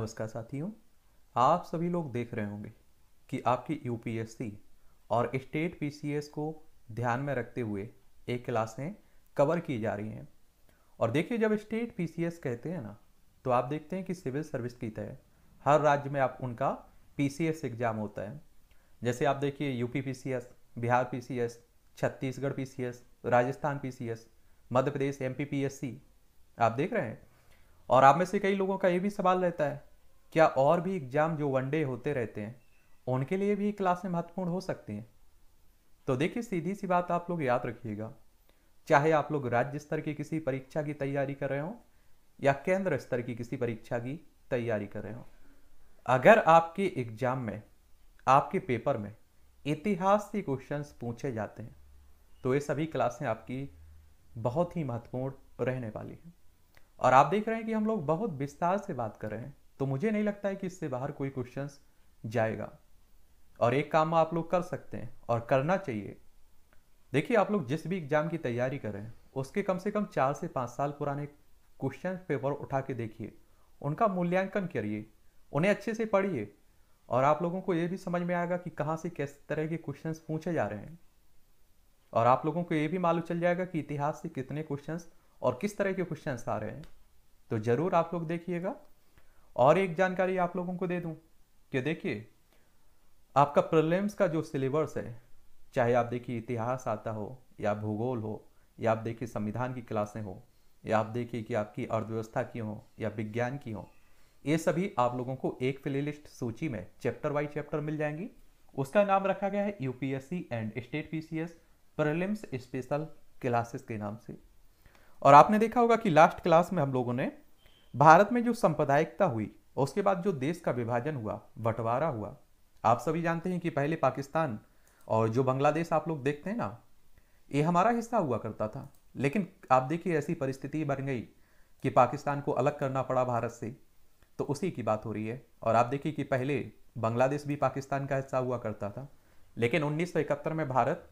नमस्कार साथियों, आप सभी लोग देख रहे होंगे कि आपकी यूपीएससी और स्टेट पीसीएस को ध्यान में रखते हुए एक क्लासें कवर की जा रही हैं। और देखिए, जब स्टेट पीसीएस कहते हैं ना, तो आप देखते हैं कि सिविल सर्विस की तय हर राज्य में आप उनका पीसीएस एग्ज़ाम होता है। जैसे आप देखिए UP PCS, Bihar PCS, Chhattisgarh PCS, Rajasthan PCS, Madhya Pradesh MPPSC, आप देख रहे हैं। और आप में से कई लोगों का ये भी सवाल रहता है, क्या और भी एग्ज़ाम जो वनडे होते रहते हैं उनके लिए भी क्लासें महत्वपूर्ण हो सकती हैं? तो देखिए, सीधी सी बात आप लोग याद रखिएगा, चाहे आप लोग राज्य स्तर की किसी परीक्षा की तैयारी कर रहे हो या केंद्र स्तर की किसी परीक्षा की तैयारी कर रहे हो, अगर आपके एग्ज़ाम में, आपके पेपर में इतिहास से क्वेश्चंस पूछे जाते हैं तो ये सभी क्लासें आपकी बहुत ही महत्वपूर्ण रहने वाली हैं। और आप देख रहे हैं कि हम लोग बहुत विस्तार से बात कर रहे हैं, तो मुझे नहीं लगता है कि इससे बाहर कोई क्वेश्चंस जाएगा। और एक काम आप लोग कर सकते हैं और करना चाहिए, देखिए आप लोग जिस भी एग्ज़ाम की तैयारी कर रहे हैं उसके कम से कम 4 से 5 साल पुराने क्वेश्चन पेपर उठा के देखिए, उनका मूल्यांकन करिए, उन्हें अच्छे से पढ़िए और आप लोगों को ये भी समझ में आएगा कि कहाँ से किस तरह के क्वेश्चंस पूछे जा रहे हैं। और आप लोगों को ये भी मालूम चल जाएगा कि इतिहास से कितने क्वेश्चंस और किस तरह के क्वेश्चंस आ रहे हैं। तो ज़रूर आप लोग देखिएगा। और एक जानकारी आप लोगों को दे दूं कि देखिए आपका प्रीलिम्स का जो सिलेबस है, चाहे आप देखिए इतिहास आता हो या भूगोल हो या आप देखिए संविधान की क्लासें हो या आप देखिए कि आपकी अर्थव्यवस्था की हो या विज्ञान की हो, ये सभी आप लोगों को एक प्लेलिस्ट सूची में चैप्टर बाई चैप्टर मिल जाएंगी। उसका नाम रखा गया है UPSC and state PCS prelims special classes के नाम से। और आपने देखा होगा कि लास्ट क्लास में हम लोगों ने भारत में जो सांप्रदायिकता हुई, उसके बाद जो देश का विभाजन हुआ, बंटवारा हुआ, आप सभी जानते हैं कि पहले पाकिस्तान और जो बांग्लादेश आप लोग देखते हैं ना, ये हमारा हिस्सा हुआ करता था। लेकिन आप देखिए ऐसी परिस्थिति बन गई कि पाकिस्तान को अलग करना पड़ा भारत से, तो उसी की बात हो रही है। और आप देखिए कि पहले बांग्लादेश भी पाकिस्तान का हिस्सा हुआ करता था, लेकिन 1971 में भारत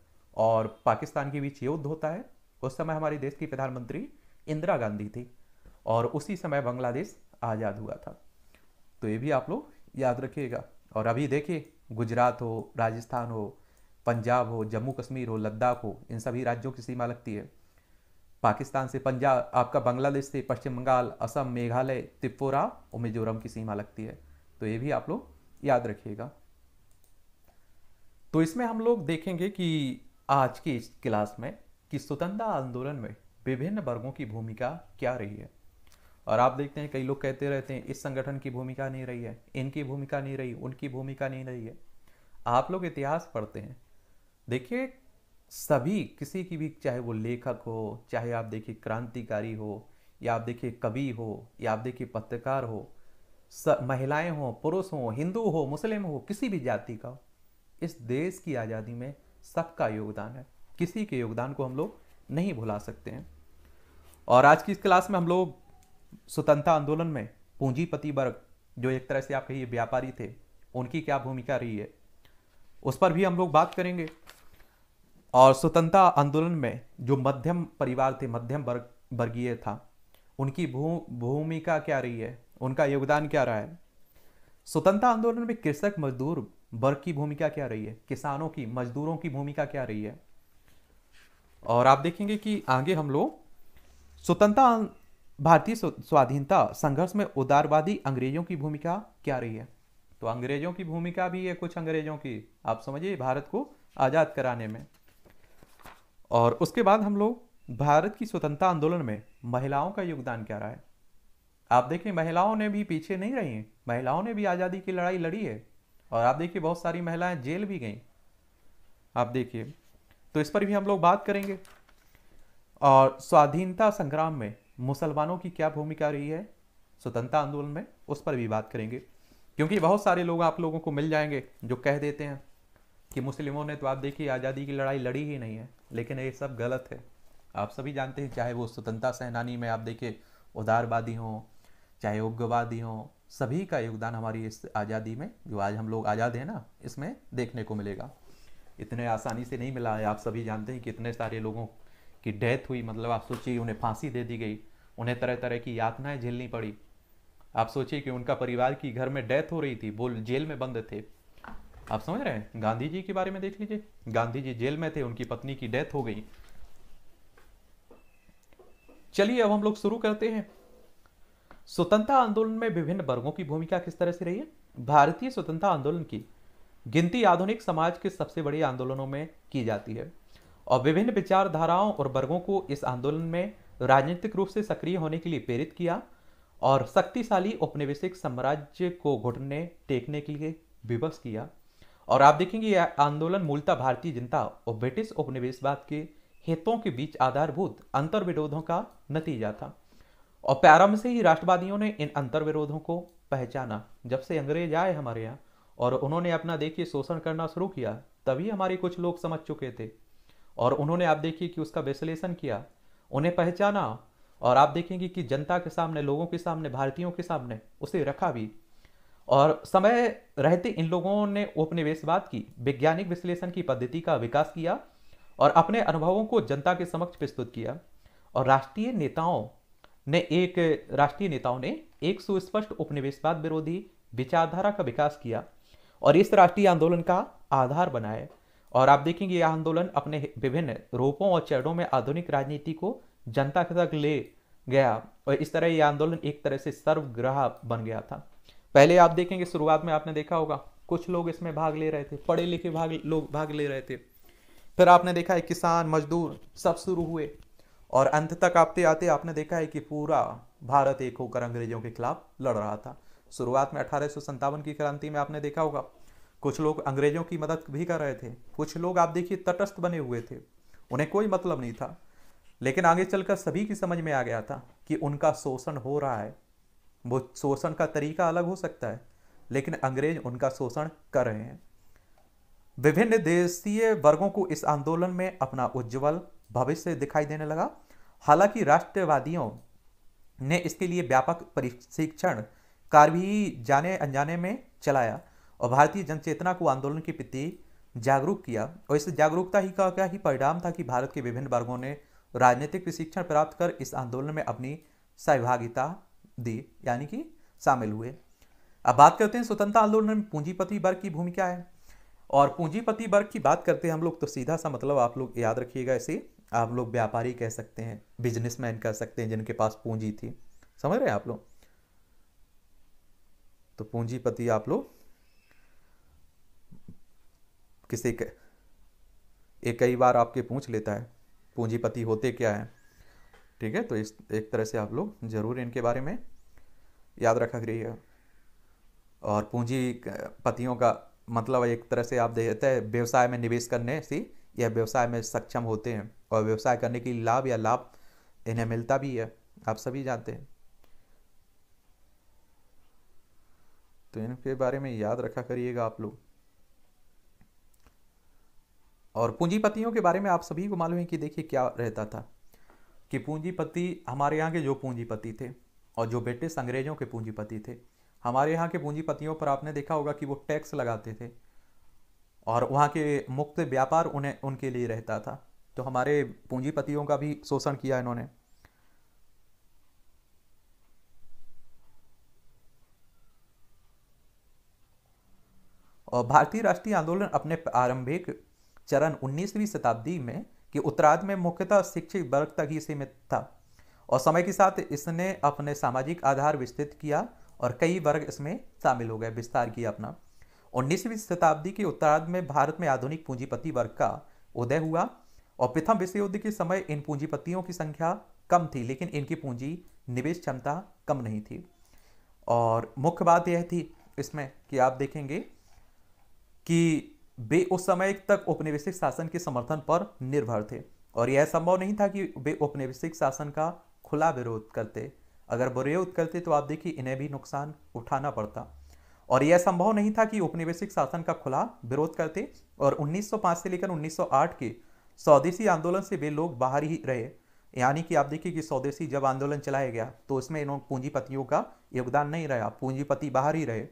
और पाकिस्तान के बीच युद्ध होता है। उस समय हमारे देश की प्रधानमंत्री इंदिरा गांधी थी और उसी समय बांग्लादेश आज़ाद हुआ था। तो ये भी आप लोग याद रखिएगा। और अभी देखिए गुजरात हो, राजस्थान हो, पंजाब हो, जम्मू कश्मीर हो, लद्दाख हो, इन सभी राज्यों की सीमा लगती है पाकिस्तान से। पंजाब आपका बांग्लादेश से, पश्चिम बंगाल, असम, मेघालय, त्रिपुरा और मिजोरम की सीमा लगती है। तो ये भी आप लोग याद रखिएगा। तो इसमें हम लोग देखेंगे कि आज की इस क्लास में कि स्वतंत्रता आंदोलन में विभिन्न वर्गों की भूमिका क्या रही है। और आप देखते हैं कई लोग कहते रहते हैं इस संगठन की भूमिका नहीं रही है, इनकी भूमिका नहीं रही, उनकी भूमिका नहीं रही है। आप लोग इतिहास पढ़ते हैं, देखिए सभी किसी की भी, चाहे वो लेखक हो, चाहे आप देखिए क्रांतिकारी हो या आप देखिए कवि हो या आप देखिए पत्रकार हो, महिलाएं हो, पुरुष हो, हिंदू हो, मुस्लिम हो, किसी भी जाति का हो, इस देश की आज़ादी में सबका योगदान है। किसी के योगदान को हम लोग नहीं भुला सकते हैं। और आज की इस क्लास में हम लोग स्वतंत्रता आंदोलन में पूंजीपति वर्ग, जो एक तरह से आप कहिए व्यापारी थे, उनकी क्या भूमिका रही है, उस पर भी हम लोग बात करेंगे। और स्वतंत्रता आंदोलन में जो मध्यम परिवार थे, मध्यम वर्गीय था, उनकी भूमिका क्या रही है, उनका योगदान क्या रहा है। स्वतंत्रता आंदोलन में कृषक मजदूर वर्ग की भूमिका क्या रही है, किसानों की, मजदूरों की भूमिका क्या रही है। और आप देखेंगे कि आगे हम लोग स्वतंत्रता, भारतीय स्वाधीनता संघर्ष में उदारवादी अंग्रेजों की भूमिका क्या रही है। तो अंग्रेजों की भूमिका भी है, कुछ अंग्रेजों की, आप समझिए, भारत को आज़ाद कराने में। और उसके बाद हम लोग भारत की स्वतंत्रता आंदोलन में महिलाओं का योगदान क्या रहा है। आप देखिए महिलाओं ने भी पीछे नहीं रही हैं, महिलाओं ने भी आज़ादी की लड़ाई लड़ी है। और आप देखिए बहुत सारी महिलाएं जेल भी गईं, आप देखिए, तो इस पर भी हम लोग बात करेंगे। और स्वाधीनता संग्राम में मुसलमानों की क्या भूमिका रही है स्वतंत्रता आंदोलन में, उस पर भी बात करेंगे। क्योंकि बहुत सारे लोग आप लोगों को मिल जाएंगे जो कह देते हैं कि मुस्लिमों ने तो आप देखिए आज़ादी की लड़ाई लड़ी ही नहीं है, लेकिन ये सब गलत है। आप सभी जानते हैं, चाहे वो स्वतंत्रता सेनानी में आप देखिए उदारवादी हों, चाहे उग्रवादी हों, सभी का योगदान हमारी इस आज़ादी में, जो आज हम लोग आज़ाद हैं ना, इसमें देखने को मिलेगा। इतने आसानी से नहीं मिला है। आप सभी जानते हैं कि इतने सारे लोगों की डेथ हुई, मतलब आप सोचिए उन्हें फांसी दे दी गई, उन्हें तरह तरह की यातनाएं झेलनी पड़ी। आप सोचिए कि उनका परिवार की घर में डेथ हो रही थी, वो जेल में बंद थे। आप समझ रहे हैं, गांधी जी के बारे में देख लीजिए, गांधी जी जेल में थे, उनकी पत्नी की डेथ हो गई। चलिए अब हम लोग शुरू करते हैं। स्वतंत्रता आंदोलन में विभिन्न वर्गों की भूमिका किस तरह से रही है। भारतीय स्वतंत्रता आंदोलन की गिनती आधुनिक समाज के सबसे बड़े आंदोलनों में की जाती है और विभिन्न विचारधाराओं और वर्गों को इस आंदोलन में राजनीतिक रूप से सक्रिय होने के लिए प्रेरित किया और शक्तिशाली औपनिवेशिक साम्राज्य को घुटने टेकने के लिए विवश किया। और आप देखेंगे यह आंदोलन मूलतः भारतीय जनता और ब्रिटिश औपनिवेशवाद के हितों के बीच आधारभूत अंतर्विरोधों का नतीजा था और प्रारंभ से ही राष्ट्रवादियों ने इन अंतर्विरोधों को पहचाना। जब से अंग्रेज आए हमारे यहाँ और उन्होंने अपना देखिए शोषण करना शुरू किया, तभी हमारे कुछ लोग समझ चुके थे और उन्होंने आप देखिए कि उसका विश्लेषण किया, उन्हें पहचाना और आप देखेंगे कि जनता के सामने, लोगों के सामने, भारतीयों के सामने उसे रखा भी। और समय रहते इन लोगों ने उपनिवेशवाद की वैज्ञानिक विश्लेषण की पद्धति का विकास किया और अपने अनुभवों को जनता के समक्ष प्रस्तुत किया। और राष्ट्रीय नेताओं ने एक सुस्पष्ट उपनिवेशवाद विरोधी विचारधारा का विकास किया और इस राष्ट्रीय आंदोलन का आधार बनाया। और आप देखेंगे यह आंदोलन अपने विभिन्न रूपों और चरणों में आधुनिक राजनीति को जनता के तक ले गया और इस तरह यह आंदोलन एक तरह से सर्वग्राह बन गया था। पहले आप देखेंगे शुरुआत में आपने देखा होगा कुछ लोग इसमें भाग ले रहे थे, पढ़े लिखे लोग भाग ले रहे थे, फिर आपने देखा है किसान, मजदूर सब शुरू हुए और अंत तक आते आते आपने देखा है कि पूरा भारत एक होकर अंग्रेजों के खिलाफ लड़ रहा था। शुरुआत में 1857 की क्रांति में आपने देखा होगा कुछ लोग अंग्रेजों की मदद भी कर रहे थे, कुछ लोग आप देखिए तटस्थ बने हुए थे, उन्हें कोई मतलब नहीं था। लेकिन आगे चलकर सभी की समझ में आ गया था कि उनका शोषण हो रहा है। वो शोषण का तरीका अलग हो सकता है लेकिन अंग्रेज उनका शोषण कर रहे हैं। विभिन्न देशीय वर्गों को इस आंदोलन में अपना उज्ज्वल भविष्य दिखाई देने लगा। हालांकि राष्ट्रवादियों ने इसके लिए व्यापक प्रशिक्षण कार्य भी जाने अनजाने में चलाया और भारतीय जनचेतना को आंदोलन के प्रति जागरूक किया। और इस जागरूकता ही का क्या ही परिणाम था कि भारत के विभिन्न वर्गों ने राजनीतिक प्रशिक्षण प्राप्त कर इस आंदोलन में अपनी सहभागिता दी, यानी कि शामिल हुए। अब बात करते हैं स्वतंत्रता आंदोलन में पूंजीपति वर्ग की भूमिका है। और पूंजीपति वर्ग की बात करते हैं हम लोग तो सीधा सा मतलब आप लोग याद रखिएगा, ऐसे आप लोग व्यापारी कह सकते हैं, बिजनेसमैन कह सकते हैं, जिनके पास पूंजी थी। समझ रहे हैं आप लोग, तो पूंजीपति आप लोग किसी कई बार आपके पूछ लेता है पूंजीपति होते क्या है, ठीक है। तो इस एक तरह से आप लोग जरूर इनके बारे में याद रखा करिएगा। और पूंजीपतियों का मतलब एक तरह से आप देते हैं व्यवसाय में निवेश करने से, या व्यवसाय में सक्षम होते हैं और व्यवसाय करने की लाभ या लाभ इन्हें मिलता भी है, आप सभी जानते हैं। तो इनके बारे में याद रखा करिएगा आप लोग। और पूंजीपतियों के बारे में आप सभी को मालूम है कि देखिए क्या रहता था कि पूंजीपति हमारे यहाँ के जो पूंजीपति थे और जो ब्रिटिश अंग्रेजों के पूंजीपति थे, हमारे यहाँ के पूंजीपतियों पर आपने देखा होगा कि वो टैक्स लगाते थे और वहाँ के मुक्त व्यापार उन्हें उनके लिए रहता था। तो हमारे पूंजीपतियों का भी शोषण किया इन्होंने। और भारतीय राष्ट्रीय आंदोलन अपने प्रारंभिक चरण 19वीं शताब्दी में कि उत्तरार्ध में मुख्यतः शिक्षित वर्ग तक ही सीमित था और समय के साथ इसने अपने सामाजिक आधार विस्तृत किया और कई वर्ग इसमें शामिल हो गए, विस्तार किया अपना। 19वीं शताब्दी के उत्तरार्ध में भारत में आधुनिक पूंजीपति वर्ग का उदय हुआ और प्रथम विश्व युद्ध के समय इन पूंजीपतियों की संख्या कम थी लेकिन इनकी पूंजी निवेश क्षमता कम नहीं थी। और मुख्य बात यह थी इसमें कि आप देखेंगे कि वे उस समय तक औपनिवेशिक शासन के समर्थन पर निर्भर थे और यह संभव नहीं था कि वे औपनिवेशिक शासन का खुला विरोध करते। अगर विरोध करते तो आप देखिए इन्हें भी नुकसान उठाना पड़ता और यह संभव नहीं था कि औपनिवेशिक शासन का खुला विरोध करते। और 1905 से लेकर 1908 के स्वदेशी आंदोलन से वे लोग बाहर ही रहे, यानी कि आप देखिए कि स्वदेशी जब आंदोलन चलाया गया तो इसमें इन पूंजीपतियों का योगदान नहीं रहा, पूंजीपति बाहर ही रहे।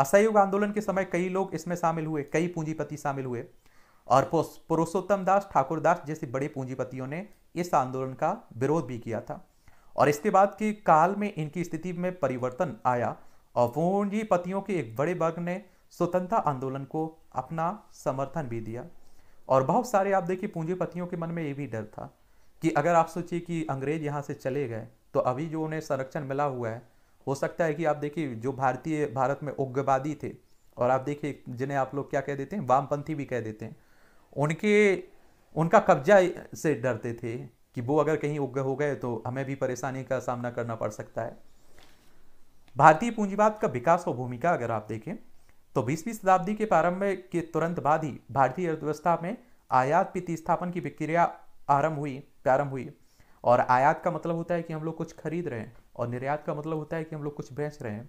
असहयोग आंदोलन के समय कई लोग इसमें शामिल हुए, कई पूंजीपति शामिल हुए और पुरुषोत्तम दास, ठाकुर दास जैसे बड़े पूंजीपतियों ने इस आंदोलन का विरोध भी किया था और इसके बाद के काल में इनकी स्थिति में परिवर्तन आया और पूंजीपतियों के एक बड़े वर्ग ने स्वतंत्रता आंदोलन को अपना समर्थन भी दिया। और बहुत सारे आप देखिए पूंजीपतियों के मन में ये भी डर था कि अगर आप सोचिए कि अंग्रेज यहाँ से चले गए तो अभी जो उन्हें संरक्षण मिला हुआ है, हो सकता है कि आप देखिए जो भारतीय भारत में उग्रवादी थे और आप देखिए जिन्हें आप लोग क्या कह देते हैं, वामपंथी भी कह देते हैं, उनका कब्जा से डरते थे कि वो अगर कहीं उग्र हो गए तो हमें भी परेशानी का सामना करना पड़ सकता है। भारतीय पूंजीवाद का विकास और भूमिका अगर आप देखें तो 20वीं शताब्दी के प्रारंभ के तुरंत बाद ही भारतीय अर्थव्यवस्था में आयात प्रतिस्थापन की प्रक्रिया प्रारंभ हुई। और आयात का मतलब होता है कि हम लोग कुछ खरीद रहे हैं और निर्यात का मतलब होता है कि हम लोग कुछ बेच रहे हैं।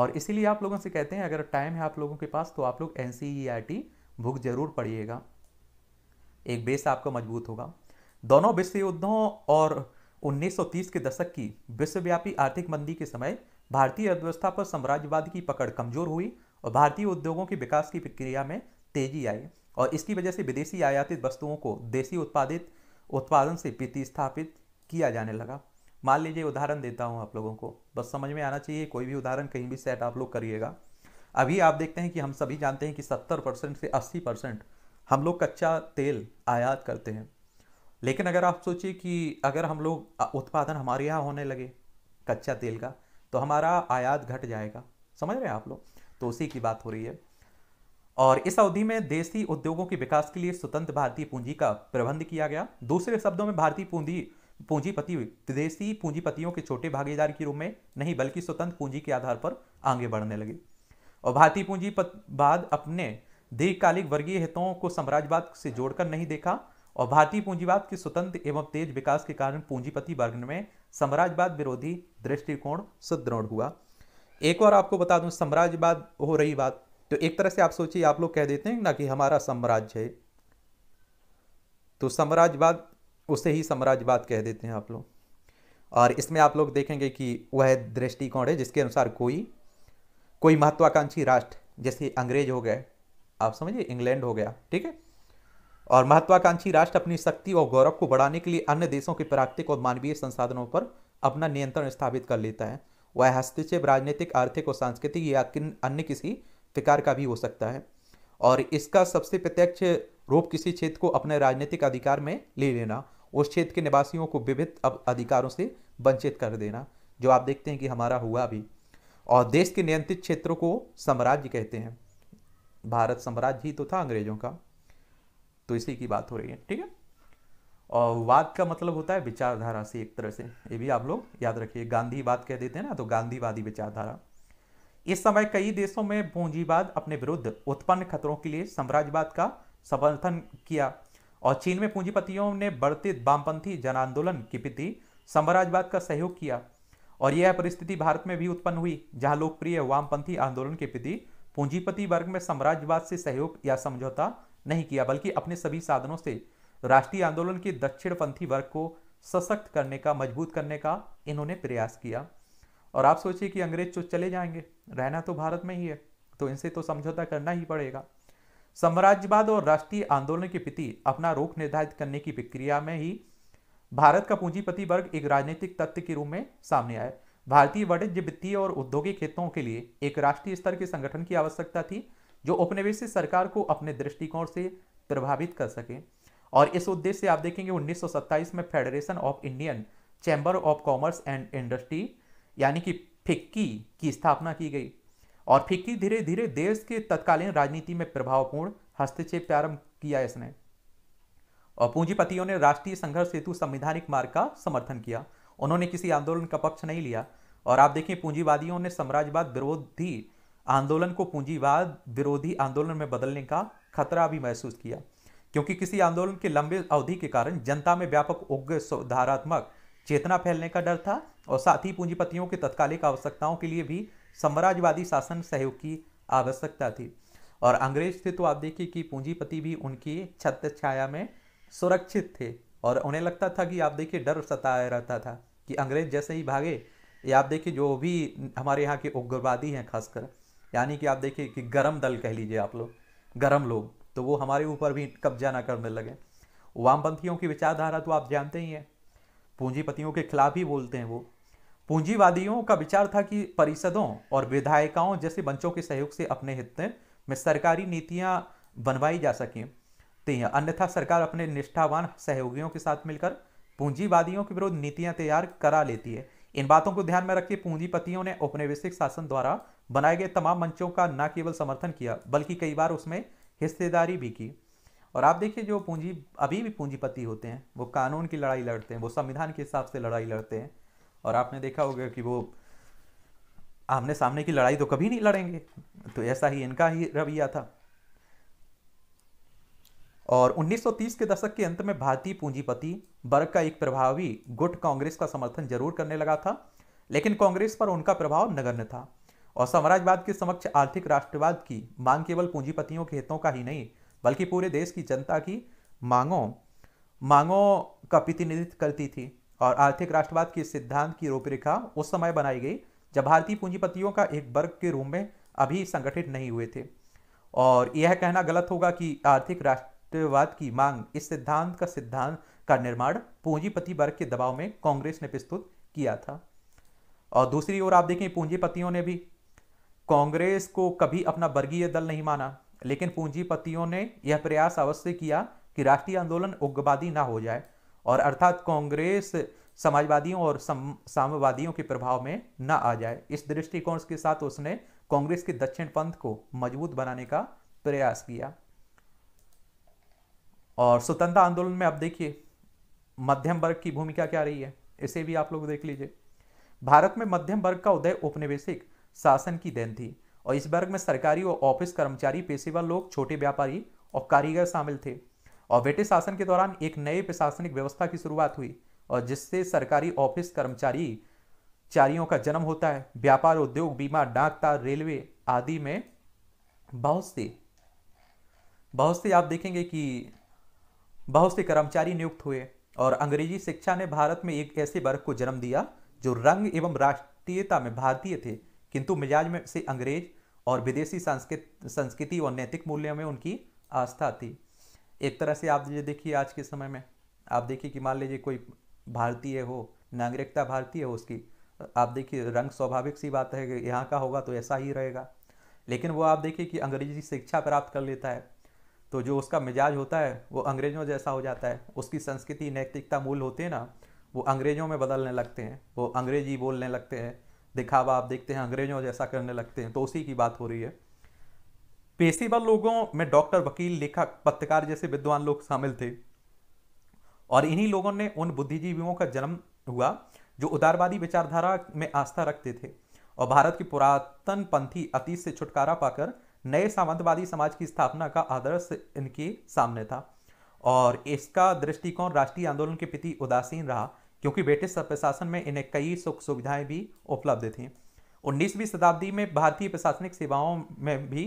और इसीलिए आप लोगों से कहते हैं अगर टाइम है आप लोगों के पास तो आप लोग NCERT बुक जरूर पढ़िएगा, एक बेस आपका मजबूत होगा। दोनों विश्व युद्धों और 1930 के दशक की विश्वव्यापी आर्थिक मंदी के समय भारतीय अर्थव्यवस्था पर साम्राज्यवाद की पकड़ कमजोर हुई और भारतीय उद्योगों के विकास की प्रक्रिया में तेजी आई और इसकी वजह से विदेशी आयातित वस्तुओं को देशी उत्पादन से प्रतिस्थापित किया जाने लगा। मान लीजिए उदाहरण देता हूँ आप लोगों को, बस समझ में आना चाहिए, कोई भी उदाहरण कहीं भी सेट आप लोग करिएगा। अभी आप देखते हैं कि हम सभी जानते हैं कि 70% से 80% हम लोग कच्चा तेल आयात करते हैं, लेकिन अगर आप सोचिए कि अगर हम लोग उत्पादन हमारे यहाँ होने लगे कच्चा तेल का तो हमारा आयात घट जाएगा, समझ रहे हैं आप लोग, तो उसी की बात हो रही है। और इस अवधि में देशी उद्योगों के विकास के लिए स्वतंत्र भारतीय पूंजी का प्रबंध किया गया। दूसरे शब्दों में भारतीय पूंजीपति विदेशी पूंजीपतियों के छोटे भागीदार के रूप में नहीं बल्कि स्वतंत्र पूंजी के आधार पर आगे बढ़ने लगे। और भारतीय पूंजीवाद अपने दीर्घकालिक वर्गीय हितों को साम्राज्यवाद से जोड़कर नहीं देखा और भारतीय पूंजीवाद के स्वतंत्र एवं तेज विकास के कारण पूंजीपति वर्ग में साम्राज्यवाद विरोधी दृष्टिकोण सुदृढ़ हुआ। एक और आपको बता दूं, साम्राज्यवाद हो रही बात तो एक तरह से आप सोचिए, आप लोग कह देते हैं ना कि हमारा साम्राज्य है, तो साम्राज्यवाद उसे ही साम्राज्यवाद कह देते हैं आप लोग। और इसमें आप लोग देखेंगे कि वह दृष्टिकोण है जिसके अनुसार कोई महत्वाकांक्षी राष्ट्र, जैसे अंग्रेज हो गए, आप समझिए इंग्लैंड हो गया, ठीक है, और महत्वाकांक्षी राष्ट्र अपनी शक्ति और गौरव को बढ़ाने के लिए अन्य देशों के प्राकृतिक और मानवीय संसाधनों पर अपना नियंत्रण स्थापित कर लेता है। वह हस्तक्षेप राजनीतिक, आर्थिक और सांस्कृतिक या अन्य किसी प्रकार का भी हो सकता है और इसका सबसे प्रत्यक्ष रूप किसी क्षेत्र को अपने राजनीतिक अधिकार में ले लेना, उस क्षेत्र के निवासियों को विभिन्न अधिकारों से वंचित कर देना, जो आप देखते हैं कि हमारा हुआ भी। और देश के नियंत्रित क्षेत्रों को साम्राज्य कहते हैं। भारत साम्राज्य ही तो था अंग्रेजों का, तो इसी की बात हो रही है, ठीक है। और वाद का मतलब होता है विचारधारा से, एक तरह से ये भी आप लोग याद रखिए, गांधीवाद कह देते हैं ना, तो गांधीवादी विचारधारा। इस समय कई देशों में पूंजीवाद अपने विरुद्ध उत्पन्न खतरों के लिए साम्राज्यवाद का समर्थन किया और चीन में पूंजीपतियों ने बढ़ते वामपंथी जन आंदोलन के प्रति साम्राज्यवाद का सहयोग किया और यह परिस्थिति भारत में भी उत्पन्न हुई जहाँ लोकप्रिय वामपंथी आंदोलन के प्रति पूंजीपति वर्ग में साम्राज्यवाद से सहयोग या समझौता नहीं किया बल्कि अपने सभी साधनों से राष्ट्रीय आंदोलन के दक्षिणपंथी वर्ग को सशक्त करने का, मजबूत करने का इन्होंने प्रयास किया। और आप सोचिए कि अंग्रेज तो चले जाएंगे, रहना तो भारत में ही है, तो इनसे तो समझौता करना ही पड़ेगा। साम्राज्यवाद और राष्ट्रीय आंदोलन के प्रति अपना रुख निर्धारित करने की प्रक्रिया में ही भारत का पूंजीपति वर्ग एक राजनीतिक तत्व के रूप में सामने आया। भारतीय वाणिज्य, वित्तीय और औद्योगिक हितों के लिए एक राष्ट्रीय स्तर के संगठन की आवश्यकता थी जो उपनिवेशित सरकार को अपने दृष्टिकोण से प्रभावित कर सके। और इस उद्देश्य से आप देखेंगे 1927 में federation of Indian chamber of commerce and industry यानी कि फिक्की की स्थापना की गई और फिक्की धीरे धीरे देश के तत्कालीन राजनीति में प्रभावपूर्ण हस्तक्षेप प्रारंभ किया इसने। और पूंजीपतियों ने राष्ट्रीय संघर्ष हेतु संवैधानिक मार्ग का समर्थन किया, उन्होंने किसी आंदोलन का पक्ष नहीं लिया। और आप देखिए पूंजीवादियों ने साम्राज्यवाद विरोधी आंदोलन को पूंजीवाद विरोधी आंदोलन में बदलने का खतरा भी महसूस किया क्योंकि किसी आंदोलन के लंबे अवधि के कारण जनता में व्यापक उग्र सुधारात्मक चेतना फैलने का डर था और साथ ही पूंजीपतियों के तत्कालिक आवश्यकताओं के लिए भी साम्राज्यवादी शासन सहयोग की आवश्यकता थी। और अंग्रेज थे तो आप देखिए कि पूंजीपति भी उनकी छत छाया में सुरक्षित थे और उन्हें लगता था कि आप देखिए डर सताया रहता था कि अंग्रेज जैसे ही भागे, या आप देखिए जो भी हमारे यहाँ के उग्रवादी हैं खासकर, यानी कि आप देखिए कि गरम दल कह लीजिए आप लोग, गरम लोग, तो वो हमारे ऊपर भी कब्जा ना करने लगे। वामपंथियों की विचारधारा तो आप जानते ही हैं। पूंजीपतियों के खिलाफ ही बोलते हैं वो। पूंजीवादियों का विचार था कि परिषदों और विधायिकाओं जैसे मंचों के सहयोग से अपने हित में सरकारी नीतियां बनवाई जा सकती हैं, अन्यथा सरकार अपने निष्ठावान सहयोगियों के साथ मिलकर पूंजीवादियों के विरुद्ध नीतियां तैयार करा लेती है। इन बातों को ध्यान में रखकर पूंजीपतियों ने औपनिवेशिक शासन द्वारा बनाए गए तमाम मंचों का न केवल समर्थन किया बल्कि कई बार उसमें हिस्सेदारी भी की। और आप देखिए जो अभी भी पूंजीपति होते हैं वो कानून की लड़ाई लड़ते हैं, वो संविधान के हिसाब से लड़ाई लड़ते हैं। और आपने देखा होगा कि वो आमने सामने की लड़ाई तो कभी नहीं लड़ेंगे, तो ऐसा ही इनका ही रवैया था। और 1930 के दशक के अंत में भारतीय पूंजीपति वर्ग का एक प्रभावी गुट कांग्रेस का समर्थन जरूर करने लगा था, लेकिन कांग्रेस पर उनका प्रभाव नगण्य था और साम्राज्यवाद के समक्ष आर्थिक राष्ट्रवाद की मांग केवल पूंजीपतियों के हितों का ही नहीं बल्कि पूरे देश की जनता की मांगों का प्रतिनिधित्व करती थी। और आर्थिक राष्ट्रवाद के सिद्धांत की रूपरेखा उस समय बनाई गई जब भारतीय पूंजीपतियों का एक वर्ग के रूप में अभी संगठित नहीं हुए थे। और यह कहना गलत होगा कि आर्थिक राष्ट्रवाद की मांग इस सिद्धांत का निर्माण पूंजीपति वर्ग के दबाव में कांग्रेस ने प्रस्तुत किया था। और दूसरी ओर आप देखें पूंजीपतियों ने भी कांग्रेस को कभी अपना वर्गीय दल नहीं माना, लेकिन पूंजीपतियों ने यह प्रयास अवश्य किया कि राष्ट्रीय आंदोलन उग्रवादी ना हो जाए और अर्थात कांग्रेस समाजवादियों और साम्यवादियों के प्रभाव में ना आ जाए। इस दृष्टिकोण के साथ उसने कांग्रेस के दक्षिण पंथ को मजबूत बनाने का प्रयास किया। और स्वतंत्रता आंदोलन में अब देखिए मध्यम वर्ग की भूमिका क्या रही है, इसे भी आप लोग देख लीजिए। भारत में मध्यम वर्ग का उदय औपनिवेशिक शासन की देन थी और इस वर्ग में सरकारी और ऑफिस कर्मचारी, पेशेवर लोग, छोटे व्यापारी और कारीगर शामिल थे। और ब्रिटिश शासन के दौरान एक नए प्रशासनिक व्यवस्था की शुरुआत हुई और जिससे सरकारी ऑफिस कर्मचारियों का जन्म होता है। व्यापार, उद्योग, बीमा, डाक, तार, रेलवे आदि में बहुत से आप देखेंगे कि बहुत से कर्मचारी नियुक्त हुए। और अंग्रेजी शिक्षा ने भारत में एक ऐसे वर्ग को जन्म दिया जो रंग एवं राष्ट्रीयता में भारतीय थे किंतु मिजाज में से अंग्रेज और विदेशी संस्कृति और नैतिक मूल्यों में उनकी आस्था थी। एक तरह से आप ये देखिए आज के समय में आप देखिए कि मान लीजिए कोई भारतीय हो, नागरिकता भारतीय हो उसकी, आप देखिए रंग स्वाभाविक सी बात है कि यहाँ का होगा तो ऐसा ही रहेगा, लेकिन वो आप देखिए कि अंग्रेजी शिक्षा प्राप्त कर लेता है तो जो उसका मिजाज होता है वो अंग्रेजों जैसा हो जाता है। उसकी संस्कृति, नैतिकता, मूल होते हैं ना वो अंग्रेजों में बदलने लगते हैं, वो अंग्रेजी बोलने लगते हैं, दिखावा आप देखते हैं अंग्रेजों जैसा करने लगते हैं। तो उसी की बात हो रही है। पेशेवर लोगों में डॉक्टर, वकील, लेखक, पत्रकार जैसे विद्वान लोग शामिल थे और इन्हीं लोगों ने उन बुद्धिजीवियों का जन्म हुआ जो उदारवादी विचारधारा में आस्था रखते थे और भारत की पुरातन पंथी अतीत से छुटकारा पाकर नए सामंतवादी समाज की स्थापना का आदर्श इनके सामने था। और इसका दृष्टिकोण राष्ट्रीय आंदोलन के प्रति उदासीन रहा क्योंकि ब्रिटिश प्रशासन में इन्हें कई सुख सुविधाएं भी उपलब्ध थीं। 19वीं शताब्दी में भारतीय प्रशासनिक सेवाओं में भी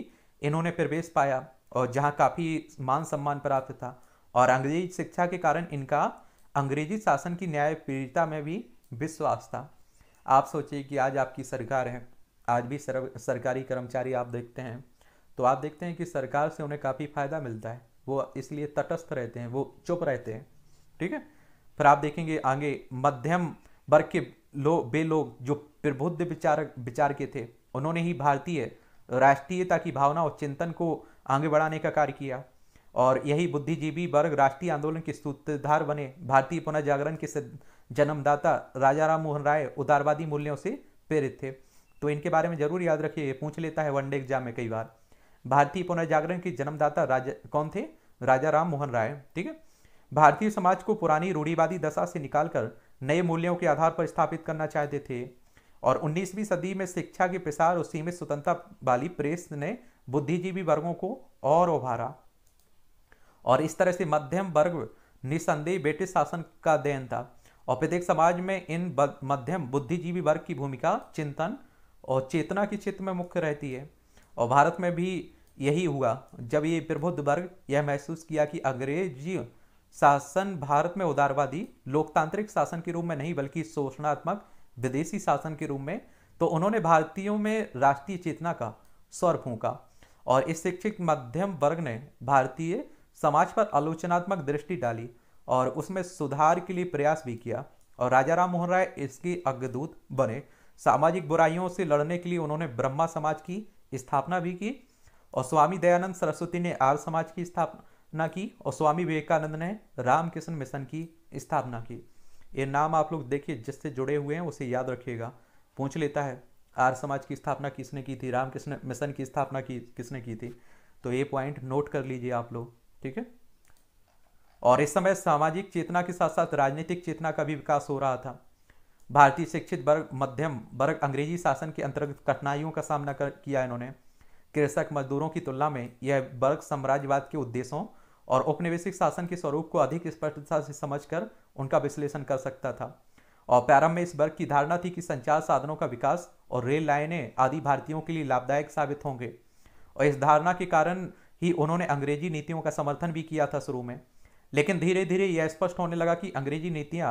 इन्होंने प्रवेश पाया और जहां काफ़ी मान सम्मान प्राप्त था। और अंग्रेजी शिक्षा के कारण इनका अंग्रेजी शासन की न्यायप्रियता में भी विश्वास था। आप सोचिए कि आज आपकी सरकार है, आज भी सरकारी कर्मचारी आप देखते हैं तो आप देखते हैं कि सरकार से उन्हें काफ़ी फ़ायदा मिलता है, वो इसलिए तटस्थ रहते हैं, वो चुप रहते हैं, ठीक है। फिर आप देखेंगे आगे मध्यम वर्ग के लोग जो प्रबुद्ध विचार के थे उन्होंने ही भारतीय राष्ट्रीयता की भावना और चिंतन को आगे बढ़ाने का कार्य किया। और यही बुद्धिजीवी वर्ग राष्ट्रीय आंदोलन के सूत्रधार बने। भारतीय पुनर्जागरण के जन्मदाता राजा राम मोहन राय उदारवादी मूल्यों से प्रेरित थे, तो इनके बारे में जरूर याद रखिए, पूछ लेता है वनडे एग्जाम में कई बार। भारतीय पुनर्जागरण के जन्मदाता कौन थे? राजा राम मोहन राय, ठीक है। भारतीय समाज को पुरानी रूढ़िवादी दशा से निकालकर नए मूल्यों के आधार पर स्थापित करना चाहते थे। और 19वीं सदी में शिक्षा के प्रसार और सीमित स्वतंत्रता वाली प्रेस ने बुद्धिजीवी वर्गों को और उभारा। और इस तरह से मध्यम वर्ग निसंदेह ब्रिटिश शासन का देन था और प्रत्येक समाज में इन मध्यम बुद्धिजीवी वर्ग की भूमिका चिंतन और चेतना के क्षेत्र में मुख्य रहती है। और भारत में भी यही हुआ जब ये प्रबुद्ध वर्ग यह महसूस किया कि अंग्रेजी शासन भारत में उदारवादी लोकतांत्रिक शासन के रूप में नहीं बल्कि शोषणात्मक विदेशी शासन के रूप में, तो उन्होंने भारतीयों में राष्ट्रीय चेतना का स्वर फूंका। और इस शिक्षित मध्यम वर्ग ने भारतीय समाज पर आलोचनात्मक दृष्टि डाली और उसमें सुधार के लिए प्रयास भी किया। और राजा राम मोहन राय इसकी अग्रदूत बने। सामाजिक बुराइयों से लड़ने के लिए उन्होंने ब्रह्मा समाज की स्थापना भी की और स्वामी दयानंद सरस्वती ने आर्य समाज की स्थापना की और स्वामी विवेकानंद ने रामकृष्ण मिशन की स्थापना की। ये नाम आप लोग देखिए, जिससे जुड़े हुए हैं उसे याद रखिएगा, पूछ लेता है आर्य समाज की स्थापना किसने की थी, रामकृष्ण मिशन की स्थापना किसने की थी। तो ये पॉइंट नोट कर लीजिए आप लोग, ठीक है। और इस समय सामाजिक चेतना के साथ साथ राजनीतिक चेतना का भी विकास हो रहा था। भारतीय शिक्षित वर्ग, मध्यम वर्ग अंग्रेजी शासन के अंतर्गत कठिनाइयों का सामना किया इन्होंने। कृषक मजदूरों की तुलना में यह वर्ग साम्राज्यवाद के उद्देश्यों और औपनिवेशिक शासन के स्वरूप को अधिक स्पष्टता से समझकर उनका विश्लेषण कर सकता था। और प्रारंभ में इस वर्ग की धारणा थी कि संचार साधनों का विकास और रेल लाइनें आदि भारतीयों के लिए लाभदायक साबित होंगे, और इस धारणा के कारण ही उन्होंने अंग्रेजी नीतियों का समर्थन भी किया था शुरू में। लेकिन धीरे धीरे यह स्पष्ट होने लगा कि अंग्रेजी नीतियाँ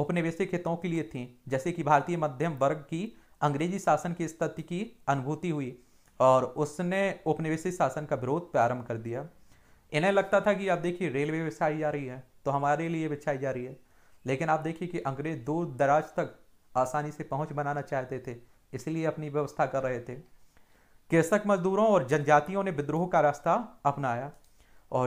औपनिवेशिक हितों के लिए थीं, जैसे कि भारतीय मध्यम वर्ग की अंग्रेजी शासन की स्थिति की अनुभूति हुई और उसने औपनिवेशिक शासन का विरोध प्रारंभ कर दिया। इन्हें लगता था कि आप देखिए रेलवे बिछाई जा रही है तो हमारे लिए बिछाई जा रही है, लेकिन आप देखिए कि अंग्रेज दूर दराज तक आसानी से पहुंच बनाना चाहते थे, इसलिए अपनी व्यवस्था कर रहे थे। कृषक मजदूरों और जनजातियों ने विद्रोह का रास्ता अपनाया, और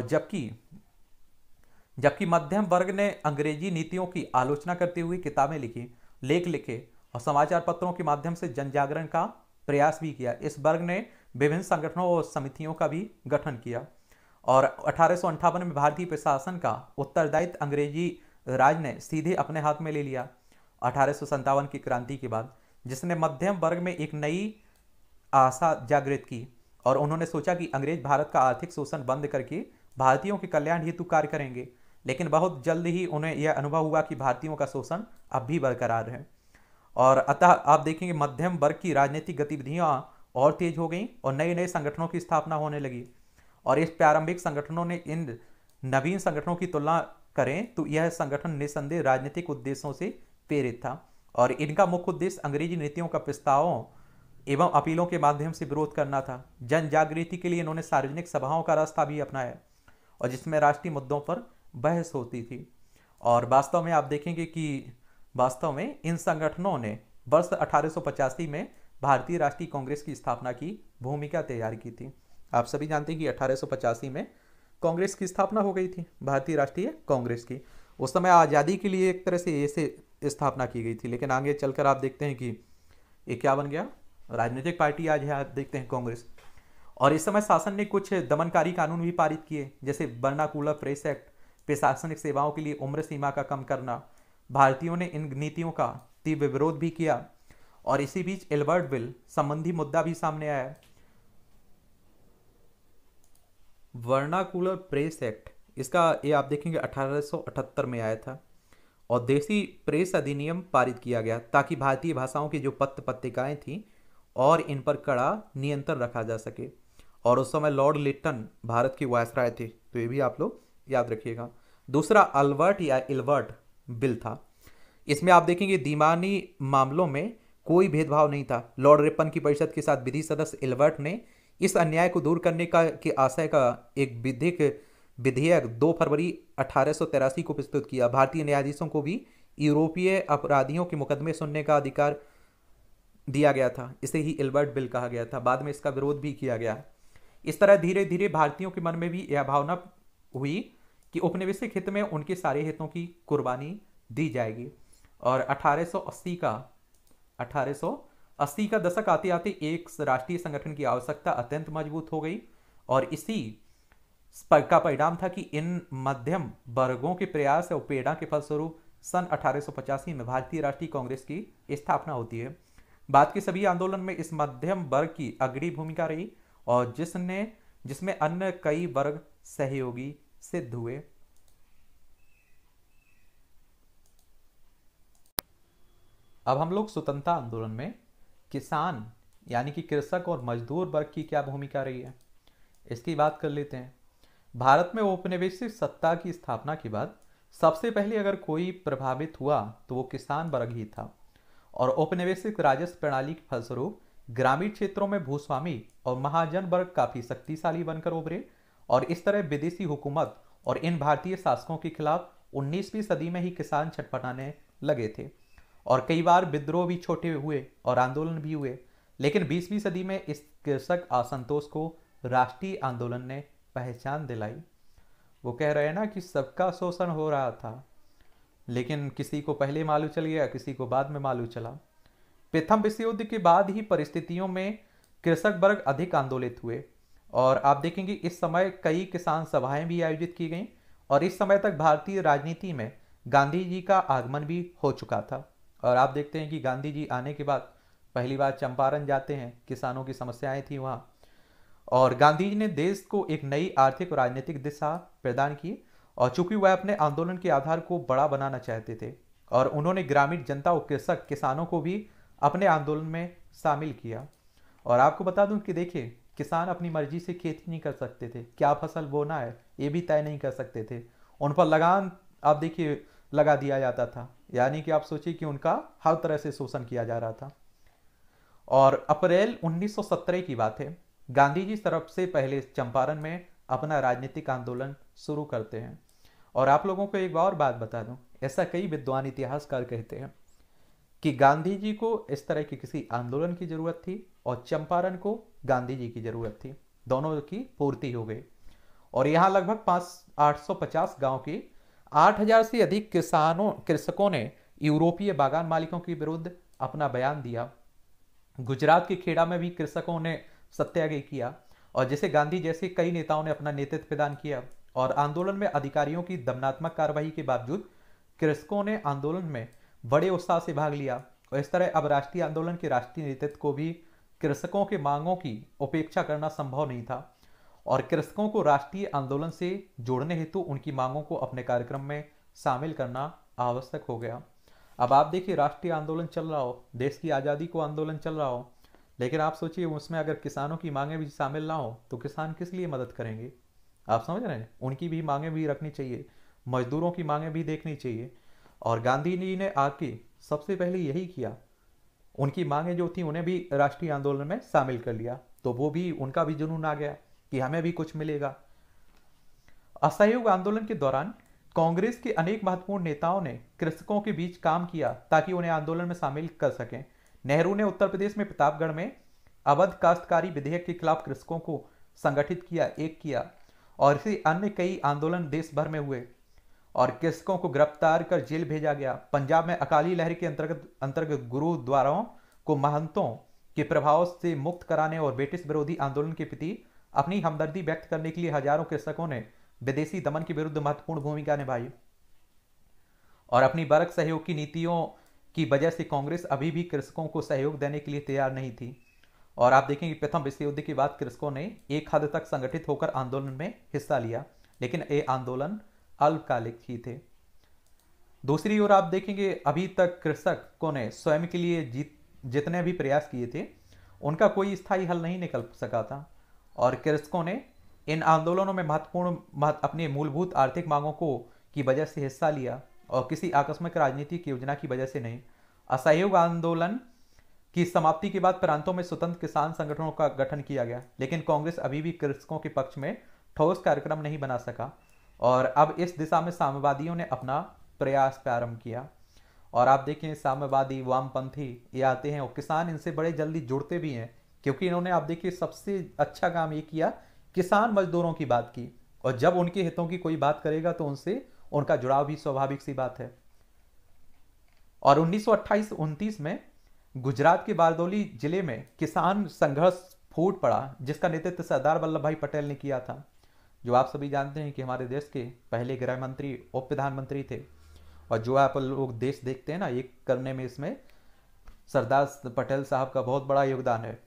जबकि मध्यम वर्ग ने अंग्रेजी नीतियों की आलोचना करते हुए किताबें लिखी, लेख लिखे और समाचार पत्रों के माध्यम से जनजागरण का प्रयास भी किया। इस वर्ग ने विभिन्न संगठनों और समितियों का भी गठन किया। और 1858 में भारतीय प्रशासन का उत्तरदायित्व अंग्रेजी राज ने सीधे अपने हाथ में ले लिया 1857 की क्रांति के बाद, जिसने मध्यम वर्ग में एक नई आशा जागृत की। और उन्होंने सोचा कि अंग्रेज भारत का आर्थिक शोषण बंद करके भारतीयों के कल्याण हेतु कार्य करेंगे, लेकिन बहुत जल्द ही उन्हें यह अनुभव हुआ कि भारतीयों का शोषण अब भी बरकरार है। और अतः आप देखेंगे मध्यम वर्ग की राजनीतिक गतिविधियाँ और तेज हो गईं और नए नए संगठनों की स्थापना होने लगी। और इस प्रारंभिक संगठनों ने इन नवीन संगठनों की तुलना करें तो यह संगठन निस्संदेह राजनीतिक उद्देश्यों से प्रेरित था, और इनका मुख्य उद्देश्य अंग्रेजी नीतियों का प्रस्तावों एवं अपीलों के माध्यम से विरोध करना था। जन जागृति के लिए इन्होंने सार्वजनिक सभाओं का रास्ता भी अपनाया, और जिसमें राष्ट्रीय मुद्दों पर बहस होती थी। और वास्तव में आप देखेंगे कि वास्तव में इन संगठनों ने वर्ष 1885 में भारतीय राष्ट्रीय कांग्रेस की स्थापना की भूमिका तैयार की थी। आप सभी जानते हैं कि 1885 में कांग्रेस की स्थापना हो गई थी, भारतीय राष्ट्रीय कांग्रेस की। उस समय आज़ादी के लिए एक तरह से ऐसे स्थापना की गई थी, लेकिन आगे चलकर आप देखते हैं कि ये क्या बन गया, राजनीतिक पार्टी आज है, आप देखते हैं कांग्रेस। और इस समय शासन ने कुछ दमनकारी कानून भी पारित किए, जैसे बर्नाकुलर प्रेस एक्ट, प्रशासनिक सेवाओं के लिए उम्र सीमा का कम करना। भारतीयों ने इन नीतियों का तीव्र विरोध भी किया। और इसी बीच एल्बर्ट बिल संबंधी मुद्दा भी सामने आया। वर्नाकुलर प्रेस एक्ट, इसका ये आप देखेंगे 1878 में आया था, और देसी प्रेस अधिनियम पारित किया गया ताकि भारतीय भाषाओं की जो पत्र पत्रिकाएँ थीं और इन पर कड़ा नियंत्रण रखा जा सके। और उस समय लॉर्ड लिटन भारत के वायसराय थे, तो ये भी आप लोग याद रखिएगा। दूसरा अल्बर्ट या एल्बर्ट बिल था। इसमें आप देखेंगे दीवानी मामलों में कोई भेदभाव नहीं था। लॉर्ड रिपन की परिषद के साथ विधि सदस्य एल्बर्ट ने इस अन्याय को दूर करने का के आशय का एक विधेयक 2 फरवरी 1883 को प्रस्तुत किया। भारतीय न्यायाधीशों को भी यूरोपीय अपराधियों के मुकदमे सुनने का अधिकार दिया गया था, इसे ही एल्बर्ट बिल कहा गया था। बाद में इसका विरोध भी किया गया। इस तरह धीरे धीरे भारतीयों के मन में भी यह भावना हुई कि औपनिवेशिक हित में उनके सारे हितों की कुर्बानी दी जाएगी। और 1880 का दशक आते आते एक राष्ट्रीय संगठन की आवश्यकता अत्यंत मजबूत हो गई, और इसी का परिणाम था कि इन मध्यम वर्गों के प्रयास और प्रेरणा के फलस्वरूप सन 1885 में भारतीय राष्ट्रीय कांग्रेस की स्थापना होती है। बाद के सभी आंदोलन में इस मध्यम वर्ग की अग्रणी भूमिका रही, और जिसमें अन्य कई वर्ग सहयोगी सिद्ध हुए। अब हम लोग स्वतंत्रता आंदोलन में किसान यानी कि कृषक और मजदूर वर्ग की क्या भूमिका रही है, इसकी बात कर लेते हैं। भारत में औपनिवेशिक सत्ता की स्थापना के बाद सबसे पहले अगर कोई प्रभावित हुआ तो वो किसान वर्ग ही था। और औपनिवेशिक राजस्व प्रणाली के फलस्वरूप ग्रामीण क्षेत्रों में भूस्वामी और महाजन वर्ग काफ़ी शक्तिशाली बनकर उभरे, और इस तरह विदेशी हुकूमत और इन भारतीय शासकों के खिलाफ 19वीं सदी में ही किसान छटपटाने लगे थे और कई बार विद्रोह भी छोटे हुए और आंदोलन भी हुए, लेकिन 20वीं सदी में इस कृषक असंतोष को राष्ट्रीय आंदोलन ने पहचान दिलाई। वो कह रहे हैं ना कि सबका शोषण हो रहा था, लेकिन किसी को पहले मालूम चल गया, किसी को बाद में मालूम चला। प्रथम विश्व युद्ध के बाद ही परिस्थितियों में कृषक वर्ग अधिक आंदोलित हुए और आप देखेंगे इस समय कई किसान सभाएं भी आयोजित की गईं और इस समय तक भारतीय राजनीति में गांधी जी का आगमन भी हो चुका था। और आप देखते हैं कि गांधी जी आने के बाद पहली बार चंपारण जाते हैं, किसानों की समस्याएं थी वहाँ, और गांधी जी ने देश को एक नई आर्थिक और राजनीतिक दिशा प्रदान की और चूंकि वह अपने आंदोलन के आधार को बड़ा बनाना चाहते थे और उन्होंने ग्रामीण जनता और कृषक किसानों को भी अपने आंदोलन में शामिल किया। और आपको बता दूं कि देखिए, किसान अपनी मर्जी से खेती नहीं कर सकते थे, क्या फसल बोना है ये भी तय नहीं कर सकते थे, उन पर लगान आप देखिए लगा दिया जाता था, यानी कि आप सोचिए कि उनका हर तरह से शोषण किया जा रहा था। और अप्रैल 1917 की बात है, गांधी जी सबसे पहले चंपारण में अपना राजनीतिक आंदोलन शुरू करते हैं। और आप लोगों को एक और बात बता दूं, ऐसा कई विद्वान इतिहासकार कहते हैं कि गांधी जी को इस तरह के किसी आंदोलन की जरूरत थी और चंपारण को गांधी जी की जरूरत थी, दोनों की पूर्ति हो गई। और यहाँ लगभग 850 गाँव की 8000 से अधिक कृषकों ने यूरोपीय बागान मालिकों के विरुद्ध अपना बयान दिया। गुजरात के खेड़ा में भी कृषकों ने सत्याग्रह किया और जिसे गांधी जैसे कई नेताओं ने अपना नेतृत्व प्रदान किया। और आंदोलन में अधिकारियों की दमनात्मक कार्रवाई के बावजूद कृषकों ने आंदोलन में बड़े उत्साह से भाग लिया और इस तरह अब राष्ट्रीय आंदोलन के राष्ट्रीय नेतृत्व को भी कृषकों के मांगों की उपेक्षा करना संभव नहीं था और कृषकों को राष्ट्रीय आंदोलन से जोड़ने हेतु उनकी मांगों को अपने कार्यक्रम में शामिल करना आवश्यक हो गया। अब आप देखिए, राष्ट्रीय आंदोलन चल रहा हो, देश की आज़ादी को आंदोलन चल रहा हो, लेकिन आप सोचिए उसमें अगर किसानों की मांगें भी शामिल ना हो तो किसान किस लिए मदद करेंगे? आप समझ रहे हैं, उनकी भी मांगें भी रखनी चाहिए, मजदूरों की मांगें भी देखनी चाहिए। और गांधी जी ने आके सबसे पहले यही किया, उनकी मांगें जो थी उन्हें भी राष्ट्रीय आंदोलन में शामिल कर लिया, तो वो भी उनका भी जुनून आ गया कि हमें भी कुछ मिलेगा। असहयोग आंदोलन के दौरान कांग्रेस के अनेक महत्वपूर्ण नेताओं ने कृषकों के बीच काम किया ताकि उन्हें आंदोलन में शामिल कर सकें। नेहरू ने उत्तर प्रदेश में प्रतापगढ़ में अवध काश्तकारी विधेयक के खिलाफ कृषकों को संगठित किया, एक किया, और इसी अन्य कई आंदोलन देश भर में हुए और कृषकों को गिरफ्तार कर जेल भेजा गया। पंजाब में अकाली लहर के अंतर्गत गुरुद्वारों को महंतों के प्रभाव से मुक्त कराने और ब्रिटिश विरोधी आंदोलन के प्रति अपनी हमदर्दी व्यक्त करने के लिए हजारों कृषकों ने विदेशी दमन के विरुद्ध महत्वपूर्ण भूमिका निभाई। और अपनी बरक सहयोग की नीतियों की वजह से कांग्रेस अभी भी कृषकों को सहयोग देने के लिए तैयार नहीं थी। और आप देखेंगे प्रथम विश्व युद्ध के बाद कृषकों ने एक हद तक संगठित होकर आंदोलन में हिस्सा लिया, लेकिन ये आंदोलन अल्पकालिक ही थे। दूसरी ओर आप देखेंगे अभी तक कृषकों ने स्वयं के लिए जितने भी प्रयास किए थे उनका कोई स्थायी हल नहीं निकल सका था और कृषकों ने इन आंदोलनों में महत्वपूर्ण अपने मूलभूत आर्थिक मांगों को की वजह से हिस्सा लिया और किसी आकस्मिक राजनीतिक योजना की वजह से नहीं। असहयोग आंदोलन की समाप्ति के बाद प्रांतों में स्वतंत्र किसान संगठनों का गठन किया गया, लेकिन कांग्रेस अभी भी कृषकों के पक्ष में ठोस कार्यक्रम नहीं बना सका और अब इस दिशा में साम्यवादियों ने अपना प्रयास प्रारंभ किया। और आप देखें, साम्यवादी, वामपंथी ये आते हैं और किसान इनसे बड़े जल्दी जुड़ते भी हैं, क्योंकि इन्होंने आप देखिए सबसे अच्छा काम ये किया, किसान मजदूरों की बात की और जब उनके हितों की कोई बात करेगा तो उनसे उनका जुड़ाव भी स्वाभाविक सी बात है। और 1928-29 में गुजरात के बारदोली जिले में किसान संघर्ष फूट पड़ा, जिसका नेतृत्व सरदार वल्लभ भाई पटेल ने किया था, जो आप सभी जानते हैं कि हमारे देश के पहले गृह मंत्री और प्रधानमंत्री थे। और जो आप लोग देश देखते हैं ना, ये करने में इसमें सरदार पटेल साहब का बहुत बड़ा योगदान है।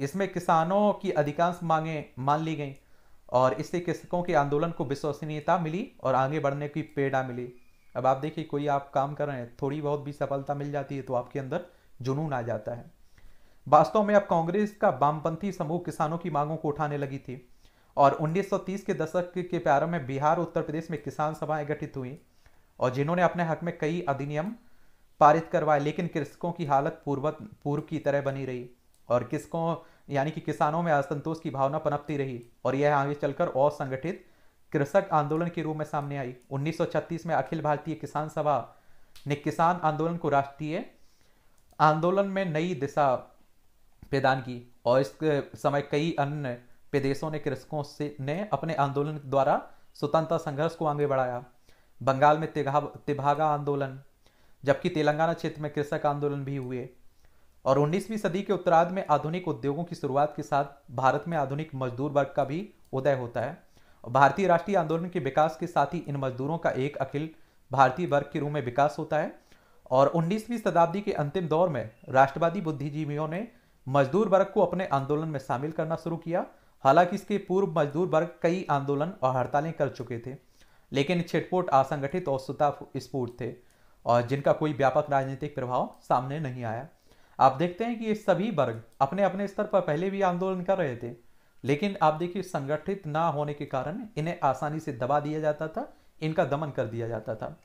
इसमें किसानों की अधिकांश मांगें मान ली गईं और इससे कृषकों के आंदोलन को विश्वसनीयता मिली और आगे बढ़ने की प्रेरणा मिली। अब आप देखिए, कोई आप काम कर रहे हैं, थोड़ी बहुत भी सफलता मिल जाती है तो आपके अंदर जुनून आ जाता है। वास्तव में अब कांग्रेस का वामपंथी समूह किसानों की मांगों को उठाने लगी थी और 1930 के दशक के प्रारंभ में बिहार, उत्तर प्रदेश में किसान सभाएं गठित हुईं और जिन्होंने अपने हक में कई अधिनियम पारित करवाए, लेकिन कृषकों की हालत पूर्व की तरह बनी रही और किसकों यानी कि किसानों में असंतोष की भावना पनपती रही और यह आगे चलकर असंगठित कृषक आंदोलन के रूप में सामने आई। 1936 में अखिल भारतीय किसान सभा ने किसान आंदोलन को राष्ट्रीय आंदोलन में नई दिशा प्रदान की और इस समय कई अन्य प्रदेशों ने कृषकों से ने अपने आंदोलन द्वारा स्वतंत्रता संघर्ष को आगे बढ़ाया। बंगाल में तिभागा आंदोलन, जबकि तेलंगाना क्षेत्र में कृषक आंदोलन भी हुए। और 19वीं सदी के उत्तरार्ध में आधुनिक उद्योगों की शुरुआत के साथ भारत में आधुनिक मजदूर वर्ग का भी उदय होता है। भारतीय राष्ट्रीय आंदोलन के विकास के साथ ही इन मजदूरों का एक अखिल भारतीय वर्ग के रूप में विकास होता है। और 19वीं शताब्दी के अंतिम दौर में राष्ट्रवादी बुद्धिजीवियों ने मजदूर वर्ग को अपने आंदोलन में शामिल करना शुरू किया। हालांकि इसके पूर्व मजदूर वर्ग कई आंदोलन और हड़तालें कर चुके थे, लेकिन छिटपुट, असंगठित और स्वतःस्फूर्त थे और जिनका कोई व्यापक राजनीतिक प्रभाव सामने नहीं आया। आप देखते हैं कि ये सभी वर्ग अपने अपने स्तर पर पहले भी आंदोलन कर रहे थे, लेकिन आप देखिए संगठित ना होने के कारण इन्हें आसानी से दबा दिया जाता था, इनका दमन कर दिया जाता था।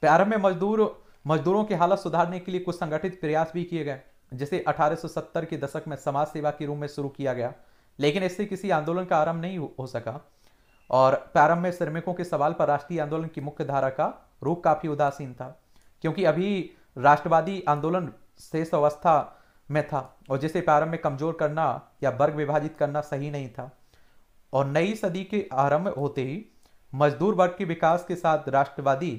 प्रारंभ में मजदूरों की हालत सुधारने के लिए कुछ संगठित प्रयास भी किए गए, जिसे 1870 के दशक में समाज सेवा के रूप में शुरू किया गया, लेकिन इससे किसी आंदोलन का आरंभ नहीं हो सका। और प्रारंभ में श्रमिकों के सवाल पर राष्ट्रीय आंदोलन की मुख्य धारा का रूप काफी उदासीन था, क्योंकि अभी राष्ट्रवादी आंदोलन शेष अवस्था में था और जिसे प्रारंभ में कमजोर करना या वर्ग विभाजित करना सही नहीं था। और नई सदी के आरंभ होते ही मजदूर वर्ग के विकास के साथ राष्ट्रवादी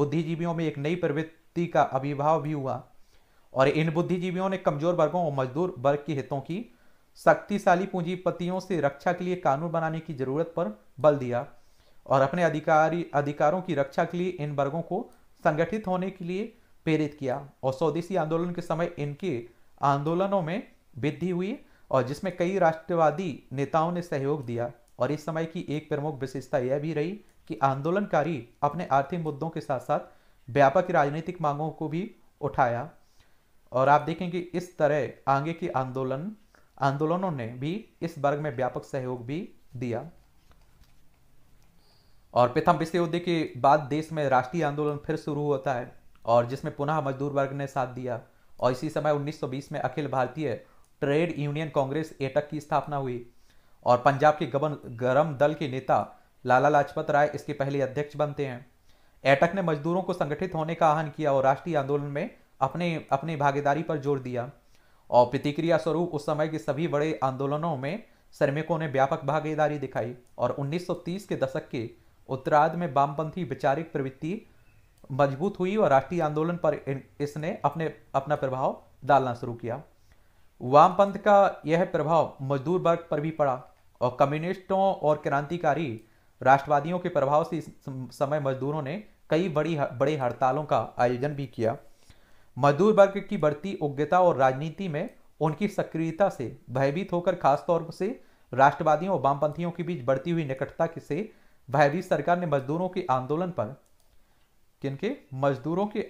बुद्धिजीवियों में एक नई प्रवृत्ति का आविर्भाव भी हुआ और इन बुद्धिजीवियों ने कमजोर वर्गों और मजदूर वर्ग के हितों की शक्तिशाली पूंजीपतियों से रक्षा के लिए कानून बनाने की जरूरत पर बल दिया और अपने अधिकारों की रक्षा के लिए इन वर्गों को संगठित होने के लिए प्रेरित किया। और स्वदेशी आंदोलन के समय इनके आंदोलनों में वृद्धि हुई और जिसमें कई राष्ट्रवादी नेताओं ने सहयोग दिया। और इस समय की एक प्रमुख विशेषता यह भी रही कि आंदोलनकारी अपने आर्थिक मुद्दों के साथ साथ व्यापक राजनीतिक मांगों को भी उठाया। और आप देखेंगे इस तरह आगे के आंदोलनों ने भी इस वर्ग में व्यापक सहयोग भी दिया। और प्रथम विश्व युद्ध के बाद देश में राष्ट्रीय आंदोलन फिर शुरू होता है और जिसमें पुनः मजदूर वर्ग ने साथ दिया। और इसी समय 1920 में अखिल भारतीय ट्रेड यूनियन कांग्रेस एटक की स्थापना हुई और पंजाब के गरम दल के नेता लाला लाजपत राय इसके पहले अध्यक्ष बनते हैं। एटक ने मजदूरों को संगठित होने का आह्वान किया और राष्ट्रीय आंदोलन में अपनी भागीदारी पर जोर दिया। और प्रतिक्रिया स्वरूप उस समय के सभी बड़े आंदोलनों में श्रमिकों ने व्यापक भागीदारी दिखाई। और 1930 के दशक के उत्तरार्ध में वामपंथी वैचारिक प्रवृत्ति मजबूत हुई और राष्ट्रीय आंदोलन पर इसने अपना प्रभाव डालना शुरू किया। वामपंथ का यह प्रभाव मजदूर वर्ग पर भी पड़ा और कम्युनिस्टों और क्रांतिकारी राष्ट्रवादियों के प्रभाव से इस समय मजदूरों ने कई बड़े हड़तालों का आयोजन भी किया। मजदूर वर्ग की बढ़ती उग्रता और राजनीति में उनकी सक्रियता से भयभीत होकर खासतौर से राष्ट्रवादियों और वामपंथियों के बीच बढ़ती हुई निकटता से भयभीत सरकार ने मजदूरों के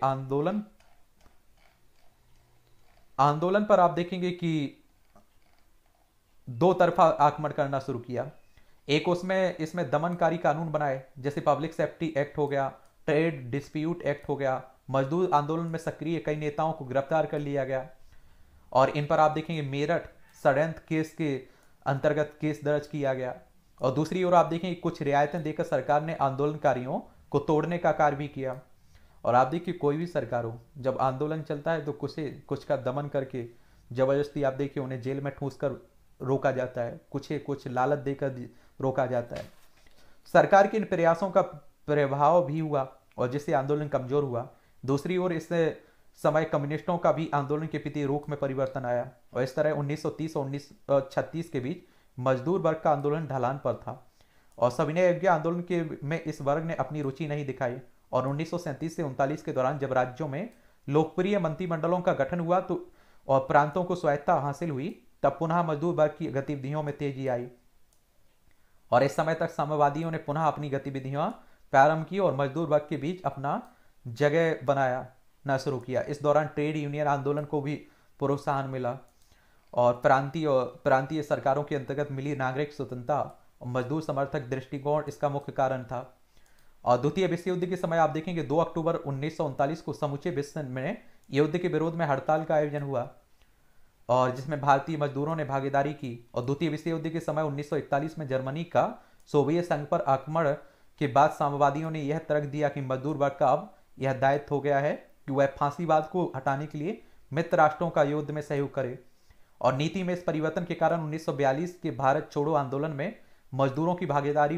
आंदोलन पर आंदोलन पर आप देखेंगे कि दो तरफा आक्रमण करना शुरू किया। एक इसमें दमनकारी कानून बनाए, जैसे पब्लिक सेफ्टी एक्ट हो गया, ट्रेड डिस्प्यूट एक्ट हो गया। मजदूर आंदोलन में सक्रिय कई नेताओं को गिरफ्तार कर लिया गया और इन पर आप देखेंगे मेरठ षड्यंत्र केस के अंतर्गत केस दर्ज किया गया। और दूसरी ओर आप देखेंगे कुछ रियायतें देकर सरकार ने आंदोलनकारियों को तोड़ने का कार्य भी किया। और आप देखिए कोई भी सरकार हो, जब आंदोलन चलता है तो कुछ का दमन करके जबरदस्ती आप देखिए उन्हें जेल में ठूंस कर रोका जाता है, कुछ लालच देकर रोका जाता है। सरकार के इन प्रयासों का प्रभाव भी हुआ और जिससे आंदोलन कमजोर हुआ। दूसरी ओर इस समय कम्युनिस्टों का भी आंदोलन के प्रति रुख में परिवर्तन आया और इस तरह 1930 और 1936 के बीच मजदूर वर्ग का आंदोलन ढलान पर था और सविनय अवज्ञा आंदोलन के में इस वर्ग ने अपनी रुचि नहीं दिखाई। और 1937 से 1939 के दौरान जब राज्यों में लोकप्रिय मंत्रिमंडलों का गठन हुआ तो और प्रांतों को स्वायत्ता हासिल हुई, तब पुनः मजदूर वर्ग की गतिविधियों में तेजी आई। और इस समय तक साम्यवादियों ने पुनः अपनी गतिविधियां प्रारंभ की और मजदूर वर्ग के बीच अपना जगह बनाना शुरू किया। इस दौरान ट्रेड यूनियन आंदोलन को भी प्रोत्साहन मिला और प्रांतीय सरकारों के अंतर्गत मिली नागरिक स्वतंत्रता और मजदूर समर्थक दृष्टिकोण इसका मुख्य कारण था। और द्वितीय विश्व युद्ध के समय आप देखेंगे 2 अक्टूबर 1939 को समूचे विश्व में युद्ध के विरोध में हड़ताल का आयोजन हुआ और जिसमें भारतीय मजदूरों ने भागीदारी की। और द्वितीय विश्व युद्ध के समय 1941 में जर्मनी का सोवियत संघ पर आक्रमण के बाद साम्यवादियों ने यह तर्क दिया कि मजदूर वर्ग का अब यह दायित्व हो गया है कि वह फांसीवाद को हटाने के लिए मित्र राष्ट्रों का युद्ध में सहयोग करे। और नीति में इस परिवर्तन के कारण 1942 के भारत छोड़ो आंदोलन में मजदूरों की भागीदारी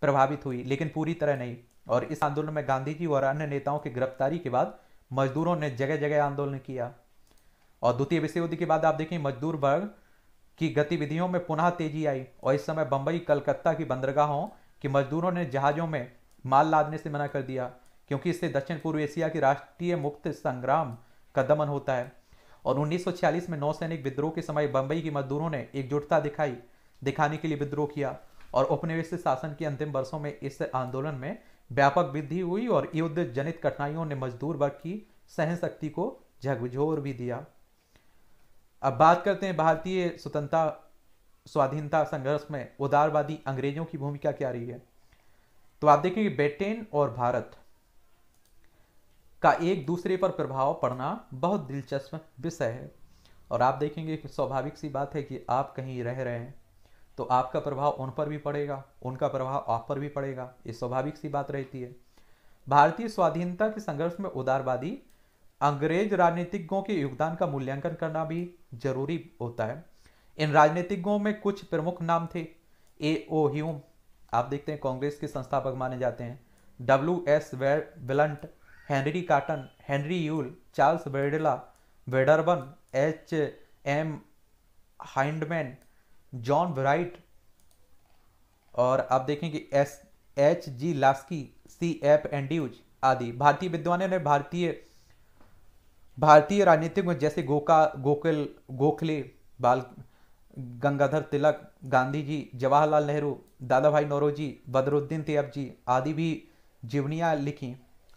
प्रभावित हुई, लेकिन पूरी तरह नहीं। और इस आंदोलन में गांधी जी और अन्य नेताओं की गिरफ्तारी के बाद मजदूरों ने जगह जगह आंदोलन किया। और द्वितीय विश्व युद्ध के बाद आप देखें मजदूर वर्ग की गतिविधियों में पुनः तेजी आई। और इस समय बंबई कलकत्ता की बंदरगाहों कि मजदूरों ने जहाज़ों में माल लादने से मना कर दिया, क्योंकि इससे दक्षिण पूर्व एशिया की राष्ट्रीय मुक्त संग्राम का दमन होता है। और 1946 में नौसैनिक विद्रोह के समय बंबई के मजदूरों ने एकजुटता दिखाने के लिए विद्रोह किया। और उपनिवेश शासन के अंतिम वर्षों में इस आंदोलन में व्यापक वृद्धि हुई और युद्ध जनित कठिनाइयों ने मजदूर वर्ग की सहन शक्ति को झकझोर भी दिया। अब बात करते हैं भारतीय स्वाधीनता संघर्ष में उदारवादी अंग्रेजों की भूमिका क्या रही है। तो आप देखेंगे ब्रिटेन और भारत का एक दूसरे पर प्रभाव पड़ना बहुत दिलचस्प विषय है। और आप देखेंगे स्वाभाविक सी बात है कि आप कहीं रह रहे हैं तो आपका प्रभाव उन पर भी पड़ेगा, उनका प्रभाव आप पर भी पड़ेगा, ये स्वाभाविक सी बात रहती है। भारतीय स्वाधीनता के संघर्ष में उदारवादी अंग्रेज राजनीतिज्ञों के योगदान का मूल्यांकन करना भी जरूरी होता है। इन राजनीतिज्ञों में कुछ प्रमुख नाम थे ए ओ ह्यूम, आप देखते हैं कांग्रेस के संस्थापक माने जाते हैं, W.S. Blunt, Henry Cotton, Henry Yule, Charles Wedderburn, H.M. Hyndman, John Bright, और आप देखेंगे H.G. Laski, C.F. एंड्यूज आदि। भारतीय विद्वानों ने भारतीय राजनीतिज्ञ जैसे गोखले, बाल गंगाधर तिलक, गांधी जी, जवाहरलाल नेहरू, दादा भाई नौरोजी, बदरुद्दीन तैयब जी आदि भी जीवनियाँ लिखी,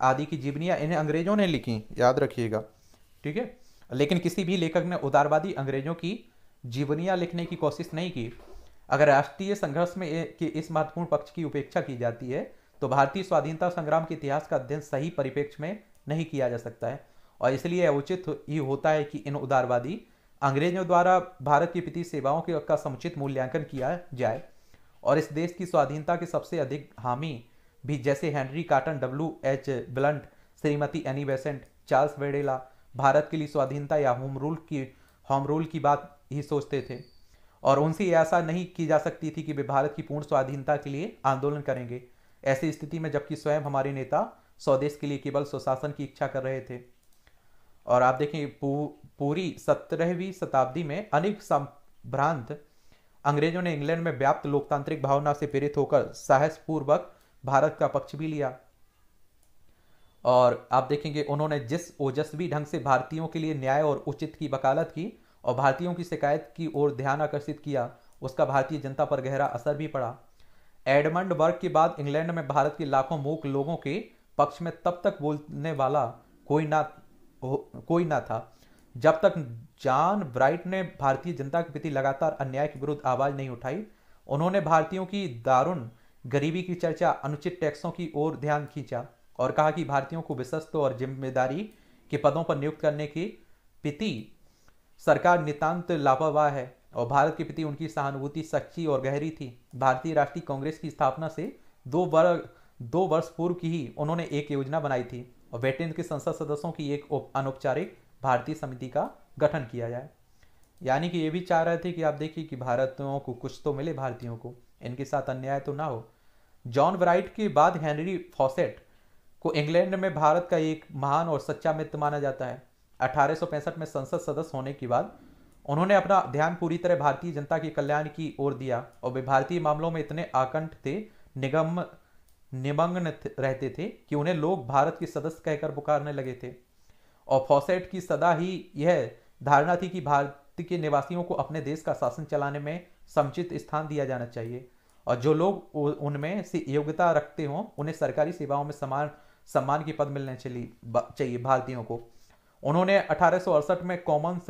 आदि की जीवनियाँ इन्हें अंग्रेजों ने लिखी, याद रखिएगा, ठीक है। लेकिन किसी भी लेखक ने उदारवादी अंग्रेजों की जीवनियाँ लिखने की कोशिश नहीं की। अगर राष्ट्रीय संघर्ष में कि इस महत्वपूर्ण पक्ष की उपेक्षा की जाती है तो भारतीय स्वाधीनता संग्राम के इतिहास का अध्ययन सही परिप्रेक्ष्य में नहीं किया जा सकता है। और इसलिए उचित ही होता है कि इन उदारवादी अंग्रेजों द्वारा भारत की वित्तीय सेवाओं का समुचित मूल्यांकन किया जाए। और इस देश की स्वाधीनता के सबसे अधिक हामी भी जैसे Henry Cotton, W.H. Blunt, Shrimati Annie Besant, Charles वेडेला भारत के लिए स्वाधीनता या होम रूल की बात ही सोचते थे। और उनसे ऐसा नहीं की जा सकती थी कि वे भारत की पूर्ण स्वाधीनता के लिए आंदोलन करेंगे, ऐसी स्थिति में जबकि स्वयं हमारे नेता स्वदेश के लिए केवल स्वशासन की इच्छा कर रहे थे। और आप देखें पूरी 17वीं शताब्दी में अनेक संभ्रांत अंग्रेजों ने इंग्लैंड में व्याप्त लोकतांत्रिक भावना से प्रेरित होकर साहसपूर्वक भारत का पक्ष भी लिया। और आप देखेंगे उन्होंने जिस ओजस्वी ढंग से भारतीयों के लिए न्याय और उचित की वकालत की और भारतीयों की शिकायत की ओर ध्यान आकर्षित किया, उसका भारतीय जनता पर गहरा असर भी पड़ा। एडमंड बर्ग के बाद इंग्लैंड में भारत के लाखों मूक लोगों के पक्ष में तब तक बोलने वाला कोई ना था जब तक जॉन ब्राइट ने भारतीय जनता के प्रति लगातार अन्याय के विरुद्ध आवाज नहीं उठाई। उन्होंने भारतीयों की दारुण गरीबी की चर्चा, अनुचित टैक्सों की ओर ध्यान खींचा और कहा कि भारतीयों को विश्वस्त और जिम्मेदारी के पदों पर नियुक्त करने के प्रति सरकार नितांत लापरवाह है। और भारत के प्रति उनकी सहानुभूति सच्ची और गहरी थी। भारतीय राष्ट्रीय कांग्रेस की स्थापना से 2 वर्ष पूर्व की ही उन्होंने एक योजना बनाई थी और ब्रिटेन के संसद सदस्यों की एक अनौपचारिक भारतीय समिति का गठन किया जाए। यानी कि ये भी चाह रहे थे कि आप देखिए कि भारतीयों को कुछ तो मिले, भारतीयों को इनके साथ अन्याय तो ना हो। जॉन ब्राइट के बाद हेनरी फॉसेट को इंग्लैंड में भारत का एक महान और सच्चा मित्र माना जाता है। 1865 में संसद सदस्य होने के बाद उन्होंने अपना ध्यान पूरी तरह भारतीय जनता के कल्याण की ओर दिया और वे भारतीय मामलों में इतने आकंठ थे, निमग्न रहते थे कि उन्हें लोग भारत के सदस्य कहकर पुकारने लगे थे। और फॉसेट की सदा ही यह धारणा थी कि भारत के निवासियों को अपने देश का शासन चलाने में समुचित स्थान दिया जाना चाहिए और जो लोग उनमें से योग्यता रखते हों उन्हें सरकारी सेवाओं में समान सम्मान के पद मिलने चाहिए भारतीयों को। उन्होंने 1868 में कॉमन्स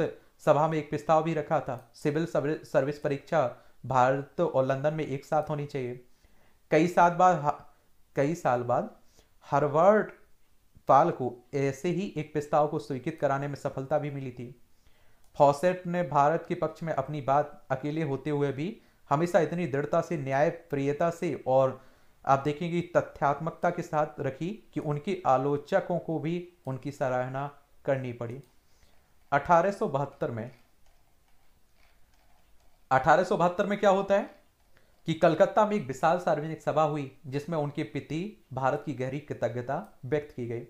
सभा में एक प्रस्ताव भी रखा था, सिविल सर्विस परीक्षा भारत और लंदन में एक साथ होनी चाहिए। कई साल बाद हार्वर्ड पाल को ऐसे ही एक प्रस्ताव को स्वीकृत कराने में सफलता भी मिली थी। फॉसेट ने भारत के पक्ष में अपनी बात अकेले होते हुए भी हमेशा इतनी दृढ़ता से, न्यायप्रियता से और आप देखेंगे तथ्यात्मकता के साथ रखी कि उनके आलोचकों को भी उनकी सराहना करनी पड़ी। 1872 में क्या होता है कि कलकत्ता में एक विशाल सार्वजनिक सभा हुई जिसमें उनके प्रति भारत की गहरी कृतज्ञता व्यक्त की गई।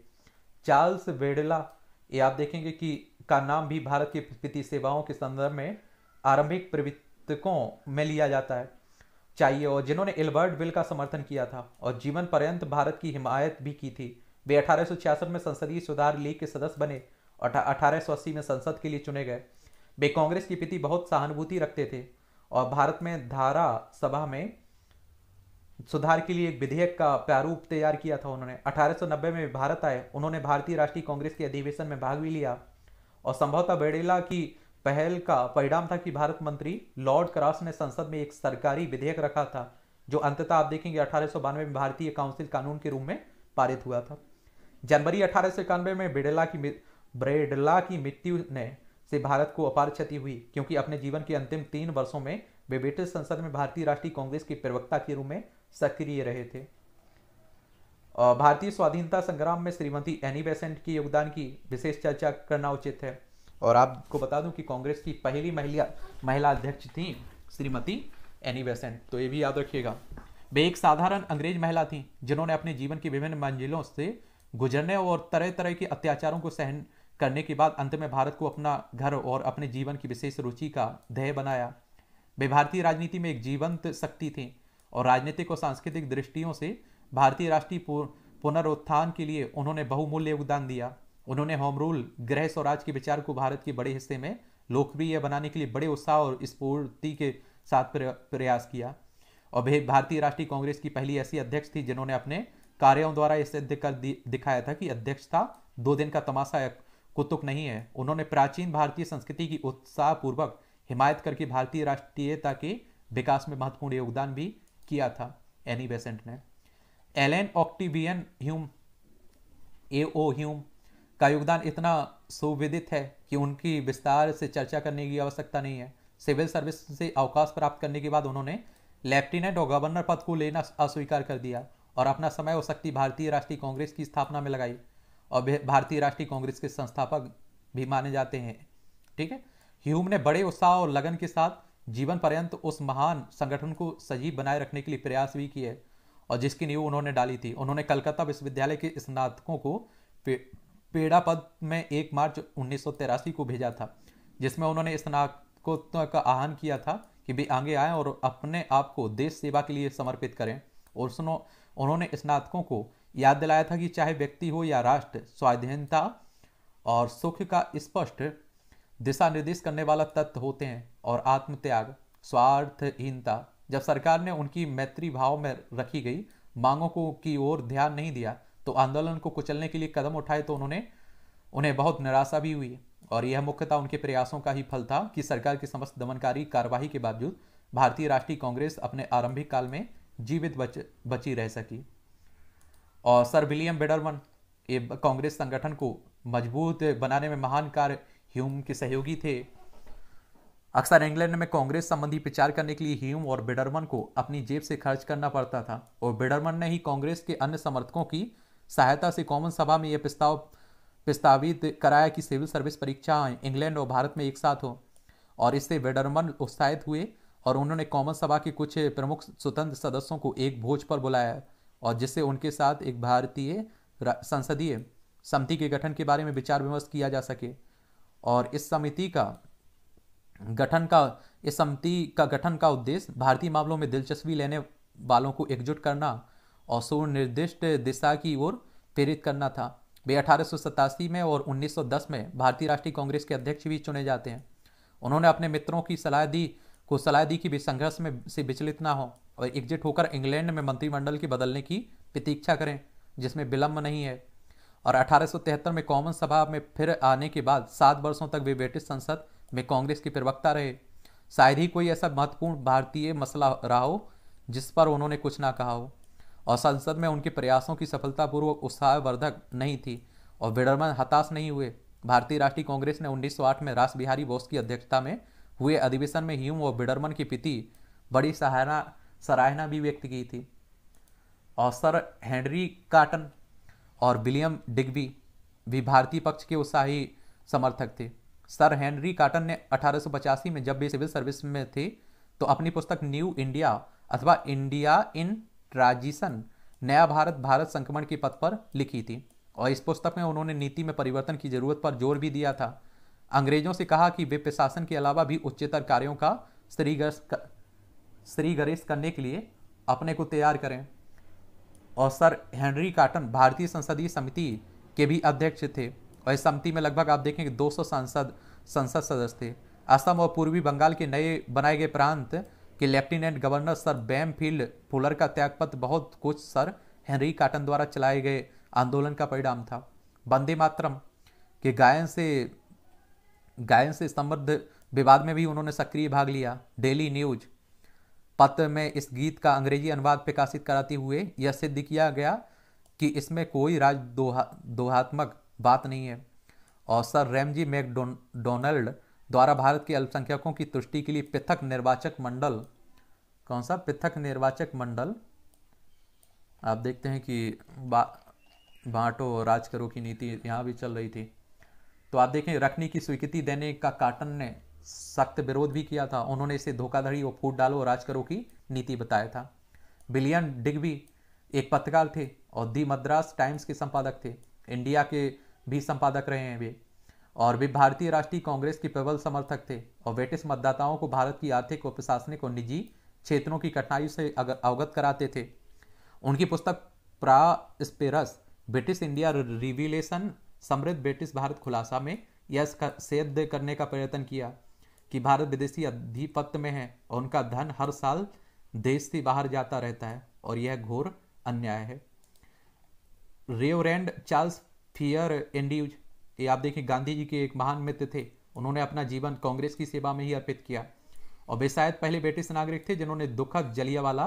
चार्ल्स वेडेला, ये आप देखेंगे कि का नाम भी भारत के प्रति सेवाओं के संदर्भ में आरंभिक प्रवृत्तकों में लिया जाता है चाहिए, और जिन्होंने एल्बर्ट बिल का समर्थन किया था और जीवन पर्यंत भारत की हिमायत भी की थी। वे 1866 में संसदीय सुधार लीग के सदस्य बने और 1880 में संसद के लिए चुने गए। वे कांग्रेस के प्रति बहुत सहानुभूति रखते थे और भारत में धारा सभा में सुधार के लिए एक विधेयक का प्रारूप तैयार किया था उन्होंने। 1890 में भारत आए, उन्होंने भारतीय राष्ट्रीय कांग्रेस के अधिवेशन में भाग भी लिया और संभवतः बेडेला की पहल का परिणाम था कि भारत मंत्री लॉर्ड क्रॉस ने संसद में एक सरकारी विधेयक रखा था जो अंततः आप देखेंगे 1892 में भारतीय काउंसिल कानून के रूप में पारित हुआ था। जनवरी 1891 में ब्रेडेला की मृत्यु ने से भारत को अपार क्षति हुई, क्योंकि अपने जीवन के अंतिम 3 वर्षों में वे ब्रिटिश संसद में भारतीय राष्ट्रीय कांग्रेस के प्रवक्ता के रूप में सक्रिय रहे थे। भारतीय स्वाधीनता संग्राम में श्रीमती एनी बेसेंट के योगदान की विशेष चर्चा करना उचित है, और आपको बता दूं कि कांग्रेस की पहली महिला अध्यक्ष थी श्रीमती एनी बेसेंट, तो ये भी याद रखिएगा। वे एक साधारण अंग्रेज महिला थीं जिन्होंने अपने जीवन की विभिन्न मंजिलों से गुजरने और तरह तरह के अत्याचारों को सहन करने के बाद अंत में भारत को अपना घर और अपने जीवन की विशेष रुचि का ध्येय बनाया। वे भारतीय राजनीति में एक जीवंत शक्ति थीं और राजनीतिक और सांस्कृतिक दृष्टियों से भारतीय राष्ट्रीय पुनरुत्थान के लिए उन्होंने बहुमूल्य योगदान दिया। उन्होंने होम रूल, गृह स्वराज के विचार को भारत के बड़े हिस्से में लोकप्रिय बनाने के लिए बड़े उत्साह और स्फूर्ति के साथ प्रयास किया, और वे भारतीय राष्ट्रीय कांग्रेस की पहली ऐसी अध्यक्ष थी जिन्होंने अपने कार्यों द्वारा यह सिद्ध कर दिखाया था कि अध्यक्षता 2 दिन का तमाशा कुतुक नहीं है। उन्होंने प्राचीन भारतीय संस्कृति की उत्साहपूर्वक हिमायत करके भारतीय राष्ट्रीयता के विकास में महत्वपूर्ण योगदान भी किया था एनी बेसेंट ने। एलेन ऑक्टेवियन ह्यूम, ए.ओ. ह्यूम का योगदान इतना सुविदित है कि उनकी विस्तार से चर्चा करने की आवश्यकता नहीं है। सिविल सर्विस से अवकाश प्राप्त करने के बाद उन्होंने लेफ्टिनेंट और गवर्नर पद को लेना अस्वीकार कर दिया और अपना समय और शक्ति भारतीय राष्ट्रीय कांग्रेस की स्थापना में लगाई, और भारतीय राष्ट्रीय कांग्रेस के संस्थापक भी माने जाते हैं। ठीक है, ह्यूम ने बड़े उत्साह और लगन के साथ जीवन पर्यंत उस महान संगठन को सजीव बनाए रखने के लिए प्रयास भी किए और जिसकी नींव उन्होंने डाली थी। उन्होंने कलकत्ता विश्वविद्यालय के स्नातकों को पेड़ा पद में 1 मार्च 1983 को भेजा था, जिसमें उन्होंने स्नातकोत्तर का आह्वान किया था कि वे आगे आएँ और अपने आप को देश सेवा के लिए समर्पित करें, और उन्होंने स्नातकों को याद दिलाया था कि चाहे व्यक्ति हो या राष्ट्र, स्वाधीनता और सुख का स्पष्ट दिशा निर्देश करने वाला तत्व होते हैं, और आत्मत्याग, स्वार्थहीनता। जब सरकार ने उनकी मैत्री भाव में रखी गई मांगों को की ओर ध्यान नहीं दिया तो आंदोलन को कुचलने के लिए कदम उठाए तो उन्हें बहुत निराशा भी हुई, और यह मुख्यतः उनके प्रयासों का ही फल था कि सरकार की समस्त दमनकारी कार्यवाही के बावजूद भारतीय राष्ट्रीय कांग्रेस अपने आरंभिक काल में जीवित बची रह सकी। और सर विलियम बेडरमन, ये कांग्रेस संगठन को मजबूत बनाने में महान कार्य ह्यूम के सहयोगी थे। अक्सर इंग्लैंड में कांग्रेस संबंधी प्रचार करने के लिए ह्यूम और बेडरमन को अपनी जेब से खर्च करना पड़ता था, और बेडरमन ने ही कांग्रेस के अन्य समर्थकों की सहायता से कॉमन सभा में यह प्रस्तावित कराया कि सिविल सर्विस परीक्षा इंग्लैंड और भारत में एक साथ हो, और इससे बेडरमन उत्साहित हुए और उन्होंने कॉमन सभा के कुछ प्रमुख स्वतंत्र सदस्यों को एक भोज पर बुलाया, और जिससे उनके साथ एक भारतीय संसदीय समिति के गठन के बारे में विचार विमर्श किया जा सके, और इस समिति का गठन का उद्देश्य भारतीय मामलों में दिलचस्पी लेने वालों को एकजुट करना और सुनिर्दिष्ट दिशा की ओर प्रेरित करना था। वे 1887 में और 1910 में भारतीय राष्ट्रीय कांग्रेस के अध्यक्ष भी चुने जाते हैं। उन्होंने अपने मित्रों की सलाह दी कि वे संघर्ष में से विचलित ना हो और एकजुट होकर इंग्लैंड में मंत्रिमंडल के बदलने की प्रतीक्षा करें, जिसमें विलंब नहीं है। और 1873 में कॉमन सभा में फिर आने के बाद 7 वर्षों तक वे ब्रिटिश संसद में कांग्रेस के प्रवक्ता रहे। शायद ही कोई ऐसा महत्वपूर्ण भारतीय मसला रहा हो जिस पर उन्होंने कुछ ना कहा हो, और संसद में उनके प्रयासों की सफलतापूर्वक उत्साहवर्धक नहीं थी, और बेडरमन हताश नहीं हुए। भारतीय राष्ट्रीय कांग्रेस ने 1908 में रास बिहारी बोस की अध्यक्षता में हुए अधिवेशन में ह्यूम और बेडरमन की बड़ी सराहना भी व्यक्त की थी। और सर हेनरी कार्टन और विलियम डिग्बी भी भारतीय पक्ष के उत्साही समर्थक थे। सर हेनरी कार्टन ने 1885 में जब भी सिविल सर्विस में थे तो अपनी पुस्तक न्यू इंडिया अथवा इंडिया इन ट्रांजिशन नया भारत भारत संक्रमण के पथ पर लिखी थी और इस पुस्तक में उन्होंने नीति में परिवर्तन की जरूरत पर जोर भी दिया था। अंग्रेजों से कहा कि वे प्रशासन के अलावा भी उच्चतर कार्यों का श्रीगर्ष करने के लिए अपने को तैयार करें। और सर हेनरी कार्टन भारतीय संसदीय समिति के भी अध्यक्ष थे और इस समिति में लगभग आप देखेंगे 200 संसद सदस्य थे। असम और पूर्वी बंगाल के नए बनाए गए प्रांत के lieutenant governor sir Bampfylde Fuller का त्यागपत्र बहुत कुछ सर हेनरी कार्टन द्वारा चलाए गए आंदोलन का परिणाम था। वंदे मातरम के गायन से संबद्ध विवाद में भी उन्होंने सक्रिय भाग लिया। डेली न्यूज पत्र में इस गीत का अंग्रेजी अनुवाद प्रकाशित कराते हुए यह सिद्ध किया गया कि इसमें कोई दोहात्मक बात नहीं है। और सर रैमजी मैकडोनाल्ड द्वारा भारत के अल्पसंख्यकों की तुष्टि के लिए पृथक निर्वाचक मंडल आप देखते हैं कि बांटो राज करो की नीति यहाँ भी चल रही थी तो आप देखें रखने की स्वीकृति देने का कार्टन ने सख्त विरोध भी किया था। उन्होंने इसे धोखाधड़ी और फूट डालो राज करो की नीति बताया था। विलियम डिग्बी एक पत्रकार थे और दी मद्रास टाइम्स के संपादक थे। इंडिया के भी संपादक रहे हैं वे और वे भारतीय राष्ट्रीय कांग्रेस के प्रबल समर्थक थे और ब्रिटिश मतदाताओं को भारत की आर्थिक और प्रशासनिक और निजी क्षेत्रों की कठिनाइयों से अवगत कराते थे। उनकी पुस्तक प्रॉस्पेरस ब्रिटिश इंडिया रिविलेशन समृद्ध ब्रिटिश भारत खुलासा में यह सिद्ध करने का प्रयत्न किया कि भारत विदेशी अधिपत्य में है और उनका धन हर साल देश से बाहर जाता रहता है और यह घोर अन्याय है। रेवरेंड चार्ल्स फियर एंड्रूज ये आप देखिए गांधी जी के एक महान मित्र थे। उन्होंने अपना जीवन कांग्रेस की सेवा में ही अर्पित किया और वे शायद पहले ब्रिटिश नागरिक थे जिन्होंने दुखद जलियांवाला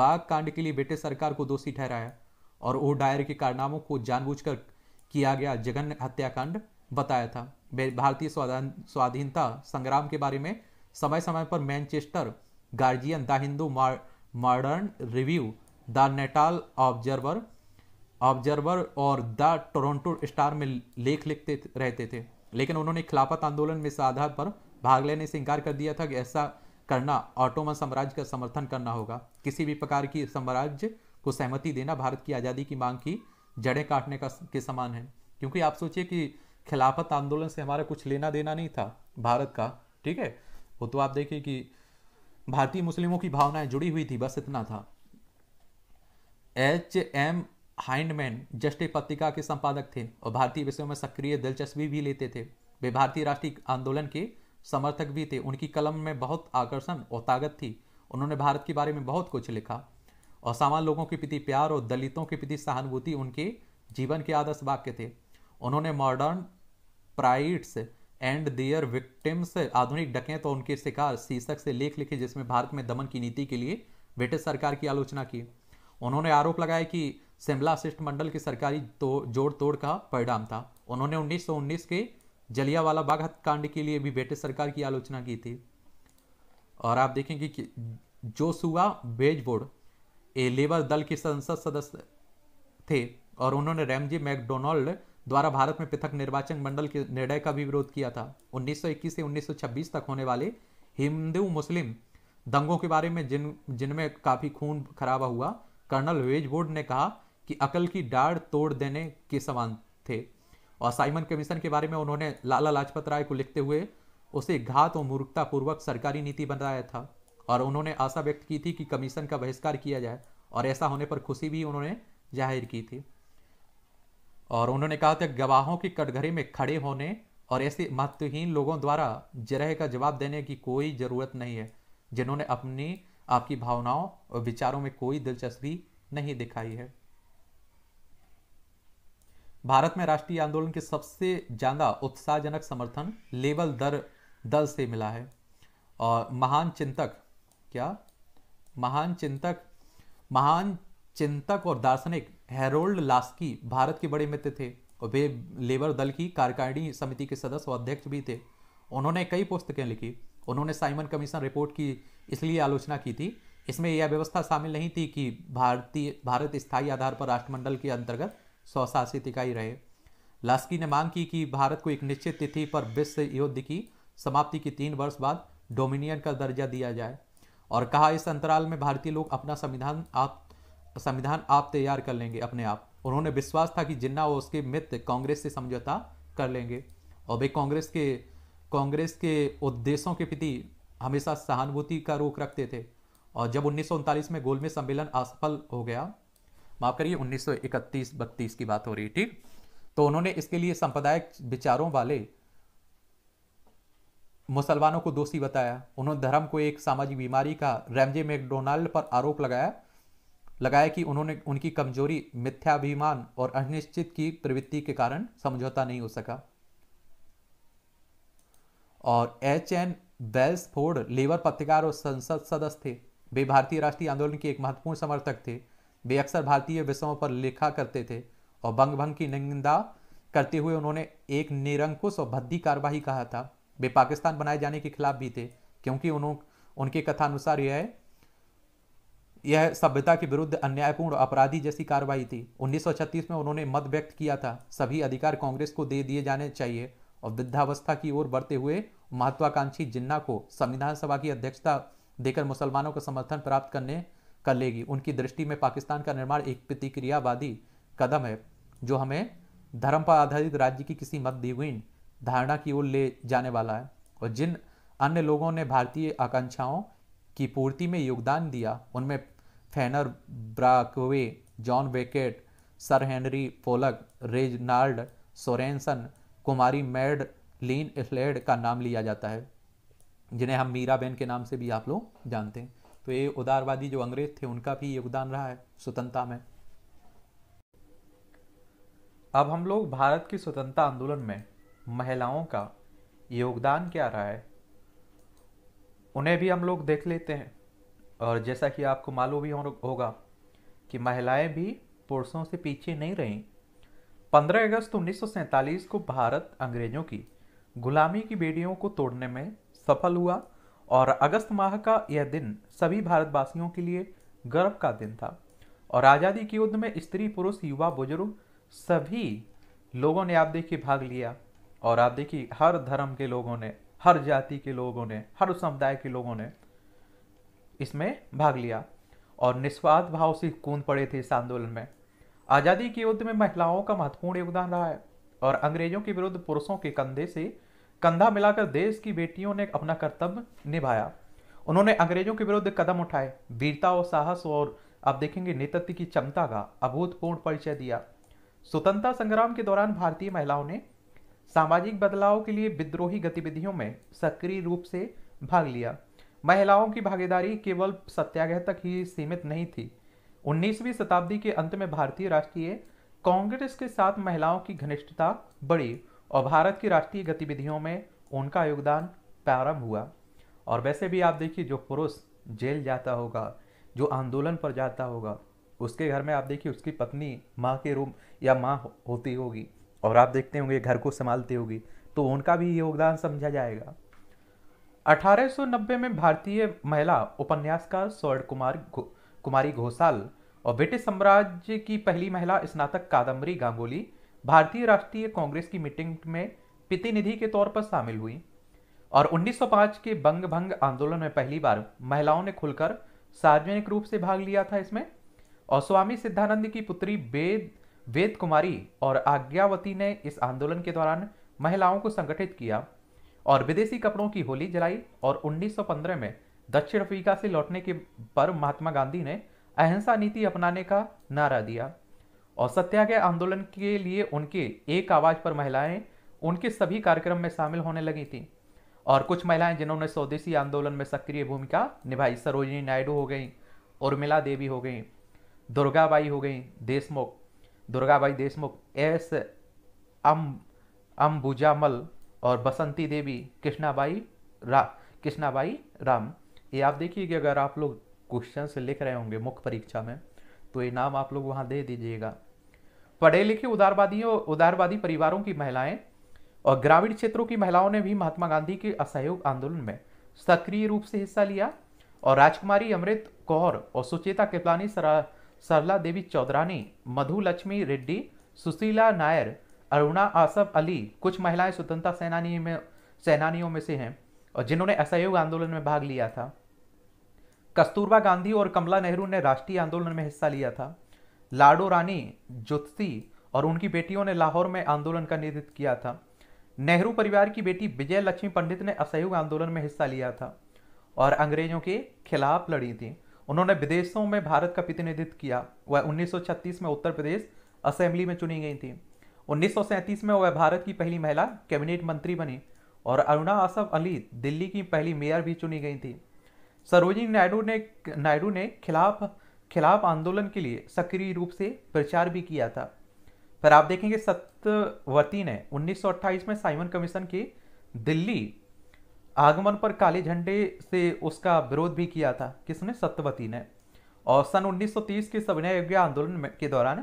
बाग कांड के लिए ब्रिटिश सरकार को दोषी ठहराया और ओ डायर के कारनामों को जानबूझकर किया गया जघन्य हत्याकांड बताया था। वे भारतीय स्वाधीनता संग्राम के बारे में समय समय पर Manchester Guardian, the Hindu, modern review, the Natal Observer और द टोरंटो स्टार में लेख लिखते रहते थे लेकिन उन्होंने खिलाफत आंदोलन में इस आधार पर भाग लेने से इंकार कर दिया था कि ऐसा करना ऑटोमन साम्राज्य का समर्थन करना होगा। किसी भी प्रकार की साम्राज्य को सहमति देना भारत की आज़ादी की मांग की जड़ें काटने के समान है क्योंकि आप सोचिए कि खिलाफत आंदोलन से हमारा कुछ लेना देना नहीं था भारत का, ठीक है। वो तो आप देखिए कि भारतीय मुस्लिमों की भावनाएं जुड़ी हुई थी, बस इतना था। H.M. हाइंडमैन जस्ट एक पत्रिका के संपादक थे और भारतीय विषयों में सक्रिय दिलचस्पी भी लेते थे। वे भारतीय राष्ट्रीय आंदोलन के समर्थक भी थे। उनकी कलम में बहुत आकर्षण और ताकत थी। उन्होंने भारत के बारे में बहुत कुछ लिखा और सामान्य लोगों के प्रति प्यार और दलितों के प्रति सहानुभूति उनके जीवन के आदर्श वाक्य थे। उन्होंने modern prides and their victims आधुनिक डकैत और उनके शिकार शीर्षक से लेख लिखे जिसमें भारत में दमन की नीति के लिए ब्रिटिश सरकार की आलोचना की। उन्होंने आरोप लगाया कि शिमला शिष्टमंडल की सरकारी जोड़ तोड़ का परिणाम था। उन्होंने 1919 के जलियांवाला बाग हत्याकांड के लिए भी ब्रिटिश सरकार की आलोचना की थी। और आप देखेंगे कि जोशुआ बेजबोर्ड ए लेबर दल के संसद सदस्य थे और उन्होंने रैमजी मैकडोनाल्ड द्वारा भारत में पृथक निर्वाचन मंडल के निर्णय का भी विरोध किया था। 1921 से 1926 तक होने वाले हिंदू मुस्लिम दंगों के बारे में जिनमें काफ़ी खून खराबा हुआ, कर्नल बेजबोर्ड ने कहा कि अकल की डाढ़ तोड़ देने के समान थे। और साइमन कमीशन के बारे में उन्होंने लाला लाजपत राय को लिखते हुए उसे घात और मूर्खतापूर्वक सरकारी नीति बनाया था और उन्होंने आशा व्यक्त की थी कि कमीशन का बहिष्कार किया जाए और ऐसा होने पर खुशी भी उन्होंने जाहिर की थी। और उन्होंने कहा था गवाहों की कटघरे में खड़े होने और ऐसे महत्वहीन लोगों द्वारा जरह का जवाब देने की कोई ज़रूरत नहीं है जिन्होंने अपनी आपकी भावनाओं और विचारों में कोई दिलचस्पी नहीं दिखाई है। भारत में राष्ट्रीय आंदोलन के सबसे ज़्यादा उत्साहजनक समर्थन लेबर दल से मिला है। और महान चिंतक और दार्शनिक हेरोल्ड लास्की भारत के बड़े मित्र थे और वे लेबर दल की कार्यकारिणी समिति के सदस्य और अध्यक्ष भी थे। उन्होंने कई पुस्तकें लिखी। उन्होंने साइमन कमीशन रिपोर्ट की इसलिए आलोचना की थी इसमें यह व्यवस्था शामिल नहीं थी कि भारत स्थायी आधार पर राष्ट्रमंडल के अंतर्गत स्वशासित इकाई रहे। लास्की ने मांग की कि भारत को एक निश्चित तिथि पर विश्व युद्ध की समाप्ति के 3 वर्ष बाद डोमिनियन का दर्जा दिया जाए और कहा इस अंतराल में भारतीय लोग अपना संविधान आप तैयार कर लेंगे अपने आप। उन्होंने विश्वास था कि जिन्ना और उसके मित्र कांग्रेस से समझौता कर लेंगे और वे कांग्रेस के उद्देश्यों के प्रति हमेशा सहानुभूति का रुख रखते थे। और जब 1939 में गोलमेज सम्मेलन असफल हो गया, माफ करिए 1931-32 की बात हो रही, ठीक, तो उन्होंने इसके लिए सांप्रदायिक विचारों वाले मुसलमानों को दोषी बताया। उन्होंने धर्म को एक सामाजिक बीमारी का रैमजे मैकडोनाल्ड पर आरोप लगाया कि उन्होंने उनकी कमजोरी, मिथ्याभिमान और अनिश्चित की प्रवृत्ति के कारण समझौता नहीं हो सका। और H.N. वेल्स फोर्ड लेबर पत्रकार और संसद सदस्य थे। वे भारतीय राष्ट्रीय आंदोलन के एक महत्वपूर्ण समर्थक थे। वे अक्सर भारतीय विषयों पर लिखा करते थे और बंग की निंदा करते हुए उन्होंने एक निरंकुश और भद्दी कार्रवाई कहा था। वे पाकिस्तान बनाए जाने के खिलाफ भी थे क्योंकि उनके कथानुसार यह सभ्यता के विरुद्ध अन्यायपूर्ण अपराधी जैसी कार्रवाई थी। 1936 में उन्होंने मत व्यक्त किया था, सभी अधिकार कांग्रेस को दे दिए जाने चाहिए और वृद्धावस्था की ओर बढ़ते हुए महत्वाकांक्षी जिन्ना को संविधान सभा की अध्यक्षता देकर मुसलमानों का समर्थन प्राप्त कर लेगी। उनकी दृष्टि में पाकिस्तान का निर्माण एक प्रतिक्रियावादी कदम है जो हमें धर्म पर आधारित राज्य की किसी मतविहीन धारणा की ओर ले जाने वाला है। और जिन अन्य लोगों ने भारतीय आकांक्षाओं की पूर्ति में योगदान दिया उनमें Fenner Brockway, John Beckett, sir Henry Polak, Reginald Sorensen, कुमारी मैडलीन स्लेड का नाम लिया जाता है, जिन्हें हम मीराबेन के नाम से भी आप लोग जानते हैं। तो ये उदारवादी जो अंग्रेज थे उनका भी योगदान रहा है स्वतंत्रता में। अब हम लोग भारत की स्वतंत्रता आंदोलन में महिलाओं का योगदान क्या रहा है उन्हें भी हम लोग देख लेते हैं। और जैसा कि आपको मालूम ही होगा कि महिलाएं भी पुरुषों से पीछे नहीं रहीं। 15 अगस्त 1947 को भारत अंग्रेजों की गुलामी की बेड़ियों को तोड़ने में सफल हुआ और अगस्त माह का यह दिन सभी भारतवासियों के लिए गर्व का दिन था। और आज़ादी के युद्ध में स्त्री, पुरुष, युवा, बुजुर्ग सभी लोगों ने आप देखिए भाग लिया। और आप देखिए हर धर्म के लोगों ने, हर जाति के लोगों ने, हर समुदाय के लोगों ने इसमें भाग लिया और निस्वार्थ भाव से कूद पड़े थे इस आंदोलन में। आज़ादी के युद्ध में महिलाओं का महत्वपूर्ण योगदान रहा है। और अंग्रेजों के विरुद्ध पुरुषों के कंधे से कंधा मिलाकर देश की बेटियों ने अपना कर्तव्य निभाया। उन्होंने अंग्रेजों के विरुद्ध कदम उठाए, वीरता और साहस और आप देखेंगे नेतृत्व की क्षमता का अभूतपूर्ण परिचय दिया। स्वतंत्रता संग्राम के दौरान भारतीय महिलाओं ने सामाजिक बदलाव के लिए विद्रोही गतिविधियों में सक्रिय रूप से भाग लिया। महिलाओं की भागीदारी केवल सत्याग्रह तक ही सीमित नहीं थी। 19वीं शताब्दी के अंत में भारतीय राष्ट्रीय कांग्रेस के साथ महिलाओं की घनिष्ठता बढ़ी और भारत की राष्ट्रीय गतिविधियों में उनका योगदान प्रारंभ हुआ। और वैसे भी आप देखिए जो पुरुष जेल जाता होगा, जो आंदोलन पर जाता होगा, उसके घर में आप देखिए उसकी पत्नी माँ के रूप या माँ होती होगी और आप देखते होंगे घर को संभालती होगी, तो उनका भी योगदान समझा जाएगा। 1890 में भारतीय महिला उपन्यासकार स्वर्ण कुमारी घोषाल और ब्रिटिश साम्राज्य की पहली महिला स्नातक कादम्बरी गांगुली भारतीय राष्ट्रीय कांग्रेस की मीटिंग में प्रतिनिधि के तौर पर शामिल हुई। और 1905 के बंग भंग आंदोलन में पहली बार महिलाओं ने खुलकर सार्वजनिक रूप से भाग लिया था इसमें। और स्वामी सिद्धानंद की पुत्री वेद कुमारी और आज्ञावती ने इस आंदोलन के दौरान महिलाओं को संगठित किया और विदेशी कपड़ों की होली जलाई। और 1915 में दक्षिण अफ्रीका से लौटने के पर महात्मा गांधी ने अहिंसा नीति अपनाने का नारा दिया। और सत्याग्रह आंदोलन के लिए उनके एक आवाज पर महिलाएं उनके सभी कार्यक्रम में शामिल होने लगी थीं। और कुछ महिलाएं जिन्होंने स्वदेशी आंदोलन में सक्रिय भूमिका निभाई, सरोजिनी नायडू हो गई, उर्मिला देवी हो गई, दुर्गाबाई हो गई देशमुख, एस अंबुजामल और बसंती देवी, कृष्णाबाई राम। ये आप देखिए कि अगर आप लोग क्वेश्चंस लिख रहे होंगे मुख्य परीक्षा में तो ये नाम आप लोग वहाँ दे दीजिएगा। पढ़े लिखे उदारवादी परिवारों की महिलाएं और ग्रामीण क्षेत्रों की महिलाओं ने भी महात्मा गांधी के असहयोग आंदोलन में सक्रिय रूप से हिस्सा लिया। और राजकुमारी अमृत कौर और सुचेता कृपलानी, सरला देवी चौधरानी, मधु लक्ष्मी रेड्डी, सुशीला नायर, अरुणा आसफ अली कुछ महिलाएं स्वतंत्रता सेनानियों में से हैं और जिन्होंने असहयोग आंदोलन में भाग लिया था। कस्तूरबा गांधी और कमला नेहरू ने राष्ट्रीय आंदोलन में हिस्सा लिया था। लाडो रानी ज्योतिषी और उनकी बेटियों ने लाहौर में आंदोलन का नेतृत्व किया था। नेहरू परिवार की बेटी विजय लक्ष्मी पंडित ने असहयोग आंदोलन में हिस्सा लिया था और अंग्रेजों के खिलाफ लड़ी थी। उन्होंने विदेशों में भारत का प्रतिनिधित्व किया। वह 1936 में उत्तर प्रदेश असेंबली में चुनी गई थी। 1937 में वह भारत की पहली महिला कैबिनेट मंत्री बनी और अरुणा आसफ अली दिल्ली की पहली मेयर भी चुनी गई थी। सरोजिनी नायडू ने खिलाफ आंदोलन के लिए सक्रिय रूप से प्रचार भी किया था। पर आप देखेंगे सत्यवर्ती ने 1928 में साइमन कमीशन के दिल्ली आगमन पर काले झंडे से उसका विरोध भी किया था। किसने? सत्यवती ने। और सन 1930 के सविनय अवज्ञा आंदोलन के दौरान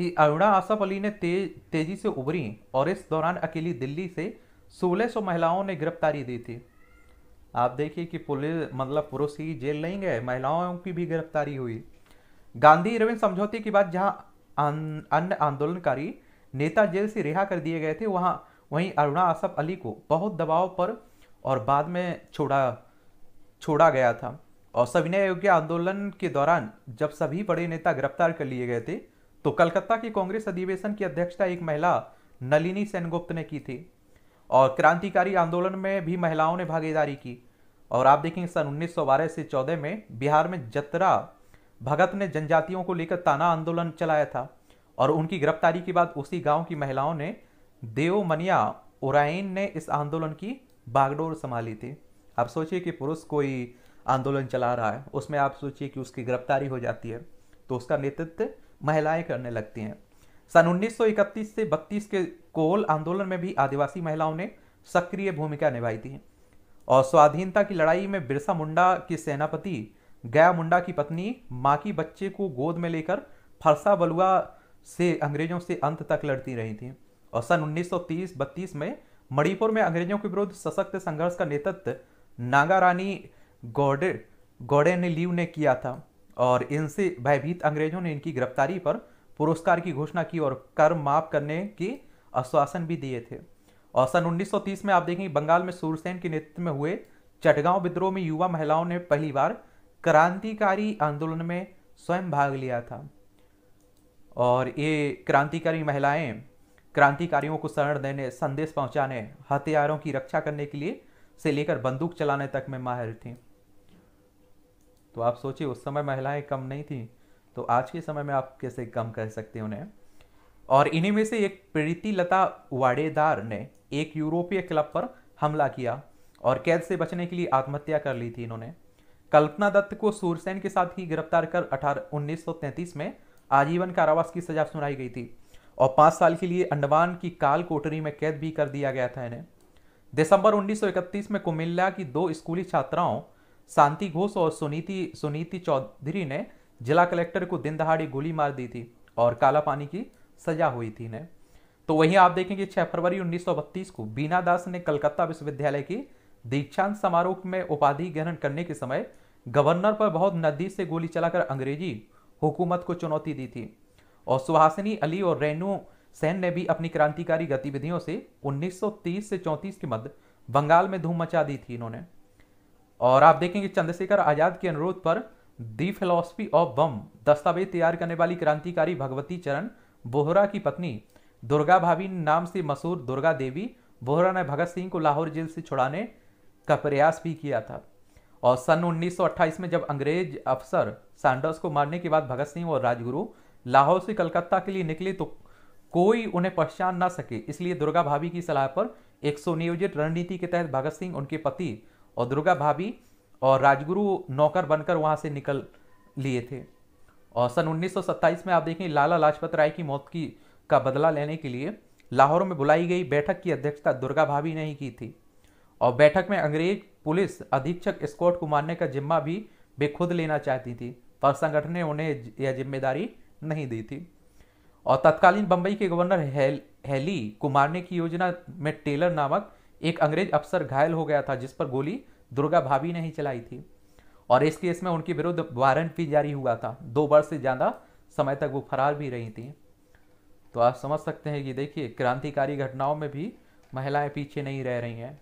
ही अरुणा आसफ अली ने तेजी से उभरी और इस दौरान अकेली दिल्ली से 1600 महिलाओं ने गिरफ्तारी दी थी। आप देखिए कि पुलिस मतलब पुरुष ही जेल नहीं गए, महिलाओं की भी गिरफ्तारी हुई। गांधी इरविन समझौते के बाद जहां अन्य आंदोलनकारी नेता जेल से रिहा कर दिए गए थे, वहीं अरुणा आसफ अली को बहुत दबाव पर और बाद में छोड़ा गया था। और सविनय अवज्ञा आंदोलन के दौरान जब सभी बड़े नेता गिरफ्तार कर लिए गए थे तो कलकत्ता के कांग्रेस अधिवेशन की अध्यक्षता एक महिला नलिनी सेनगुप्त ने की थी। और क्रांतिकारी आंदोलन में भी महिलाओं ने भागीदारी की। और आप देखेंगे सन 1912 से 14 में बिहार में जतरा भगत ने जनजातियों को लेकर ताना आंदोलन चलाया था और उनकी गिरफ्तारी के बाद उसी गांव की महिलाओं ने देवमनिया उराइन ने इस आंदोलन की बागडोर संभाली थी। आप सोचिए कि पुरुष कोई आंदोलन चला रहा है, उसमें आप सोचिए कि उसकी गिरफ्तारी हो जाती है तो उसका नेतृत्व महिलाएं करने लगती हैं। सन 1931 से 1932 के कोल आंदोलन में भी आदिवासी महिलाओं ने सक्रिय भूमिका निभाई थी। और स्वाधीनता की लड़ाई में बिरसा मुंडा के सेनापति गया मुंडा की पत्नी माँ की बच्चे को गोद में लेकर फरसा बलुआ से अंग्रेजों से अंत तक लड़ती रही थी। और सन 1930-32 में मणिपुर में अंग्रेजों के विरुद्ध सशक्त संघर्ष का नेतृत्व नागा रानी गौडेनेलीव ने किया था। और इनसे भयभीत अंग्रेजों ने इनकी गिरफ्तारी पर पुरस्कार की घोषणा की और कर माफ करने के आश्वासन भी दिए थे। और सन 1930 में आप देखेंगे बंगाल में सूरसेन के नेतृत्व में हुए चटगांव विद्रोह में युवा महिलाओं ने पहली बार क्रांतिकारी आंदोलन में स्वयं भाग लिया था। और ये क्रांतिकारी महिलाएं क्रांतिकारियों को शरण देने, संदेश पहुंचाने, हथियारों की रक्षा करने के लिए से लेकर बंदूक चलाने तक में माहिर थीं। तो आप सोचिए उस समय महिलाएं कम नहीं थीं तो आज के समय में आप कैसे कम कर सकते हैं उन्हें। और इन्हीं में से एक प्रीतिलता वाडेदार ने एक यूरोपीय क्लब पर हमला किया और कैद से बचने के लिए आत्महत्या कर ली थी। इन्होंने कल्पना दत्त को सूरसेन के साथ ही गिरफ्तार कर 1933 में आजीवन कारावास की सजा सुनाई गई थी और 5 साल के लिए अंडमान की काल कोठरी में कैद भी कर दिया गया था इन्हें। दिसंबर 1931 में कुमिल्ला की 2 स्कूली छात्राओं शांति घोष और सुनीति चौधरी ने जिला कलेक्टर को दिन दहाड़े गोली मार दी थी और काला पानी की सजा हुई थी इन्हें। तो वहीं आप देखेंगे 6 फरवरी 1932 को बीना दास ने कलकत्ता विश्वविद्यालय की दीक्षांत समारोह में उपाधि ग्रहण करने के समय गवर्नर पर बहुत नजदीक से गोली चलाकर अंग्रेजी हुकूमत को चुनौती दी थी। और सुहासिनी अली और रेणु सेन ने भी अपनी क्रांतिकारी गतिविधियों से 1930 से 34 के मध्य बंगाल में धूम मचा दी थी इन्होंने। और आप देखेंगे चंद्रशेखर आजाद के अनुरोध पर दी फिलॉसफी ऑफ बम दस्तावेज तैयार करने वाली क्रांतिकारी भगवती चरण बोहरा की पत्नी दुर्गा भाभी नाम से मशहूर दुर्गा देवी बोहरा ने भगत सिंह को लाहौर जेल से छुड़ाने का प्रयास भी किया था। और सन 1928 में जब अंग्रेज अफसर सैंडर्स को मारने के बाद भगत सिंह और राजगुरु लाहौर से कलकत्ता के लिए निकले तो कोई उन्हें पहचान ना सके, इसलिए दुर्गा भाभी की सलाह पर एक सुनियोजित रणनीति के तहत भगत सिंह, उनके पति और दुर्गा भाभी और राजगुरु नौकर बनकर वहां से निकल लिए थे। और सन 1927 में आप देखें लाला लाजपत राय की मौत का बदला लेने के लिए लाहौर में बुलाई गई बैठक की अध्यक्षता दुर्गा भाभी ने ही की थी। और बैठक में अंग्रेज पुलिस अधीक्षक स्कॉट को मारने का जिम्मा भी वे खुद लेना चाहती थी पर संगठन ने उन्हें यह जिम्मेदारी नहीं दी थी। और तत्कालीन बंबई के गवर्नर हेली को मारने की योजना में टेलर नामक एक अंग्रेज अफसर घायल हो गया था जिस पर गोली दुर्गा भाभी ने ही चलाई थी। और इस केस में उनके विरुद्ध वारंट भी जारी हुआ था, 2 वर्ष से ज़्यादा समय तक वो फरार भी रही थी। तो आप समझ सकते हैं कि देखिए क्रांतिकारी घटनाओं में भी महिलाएं पीछे नहीं रह रही हैं।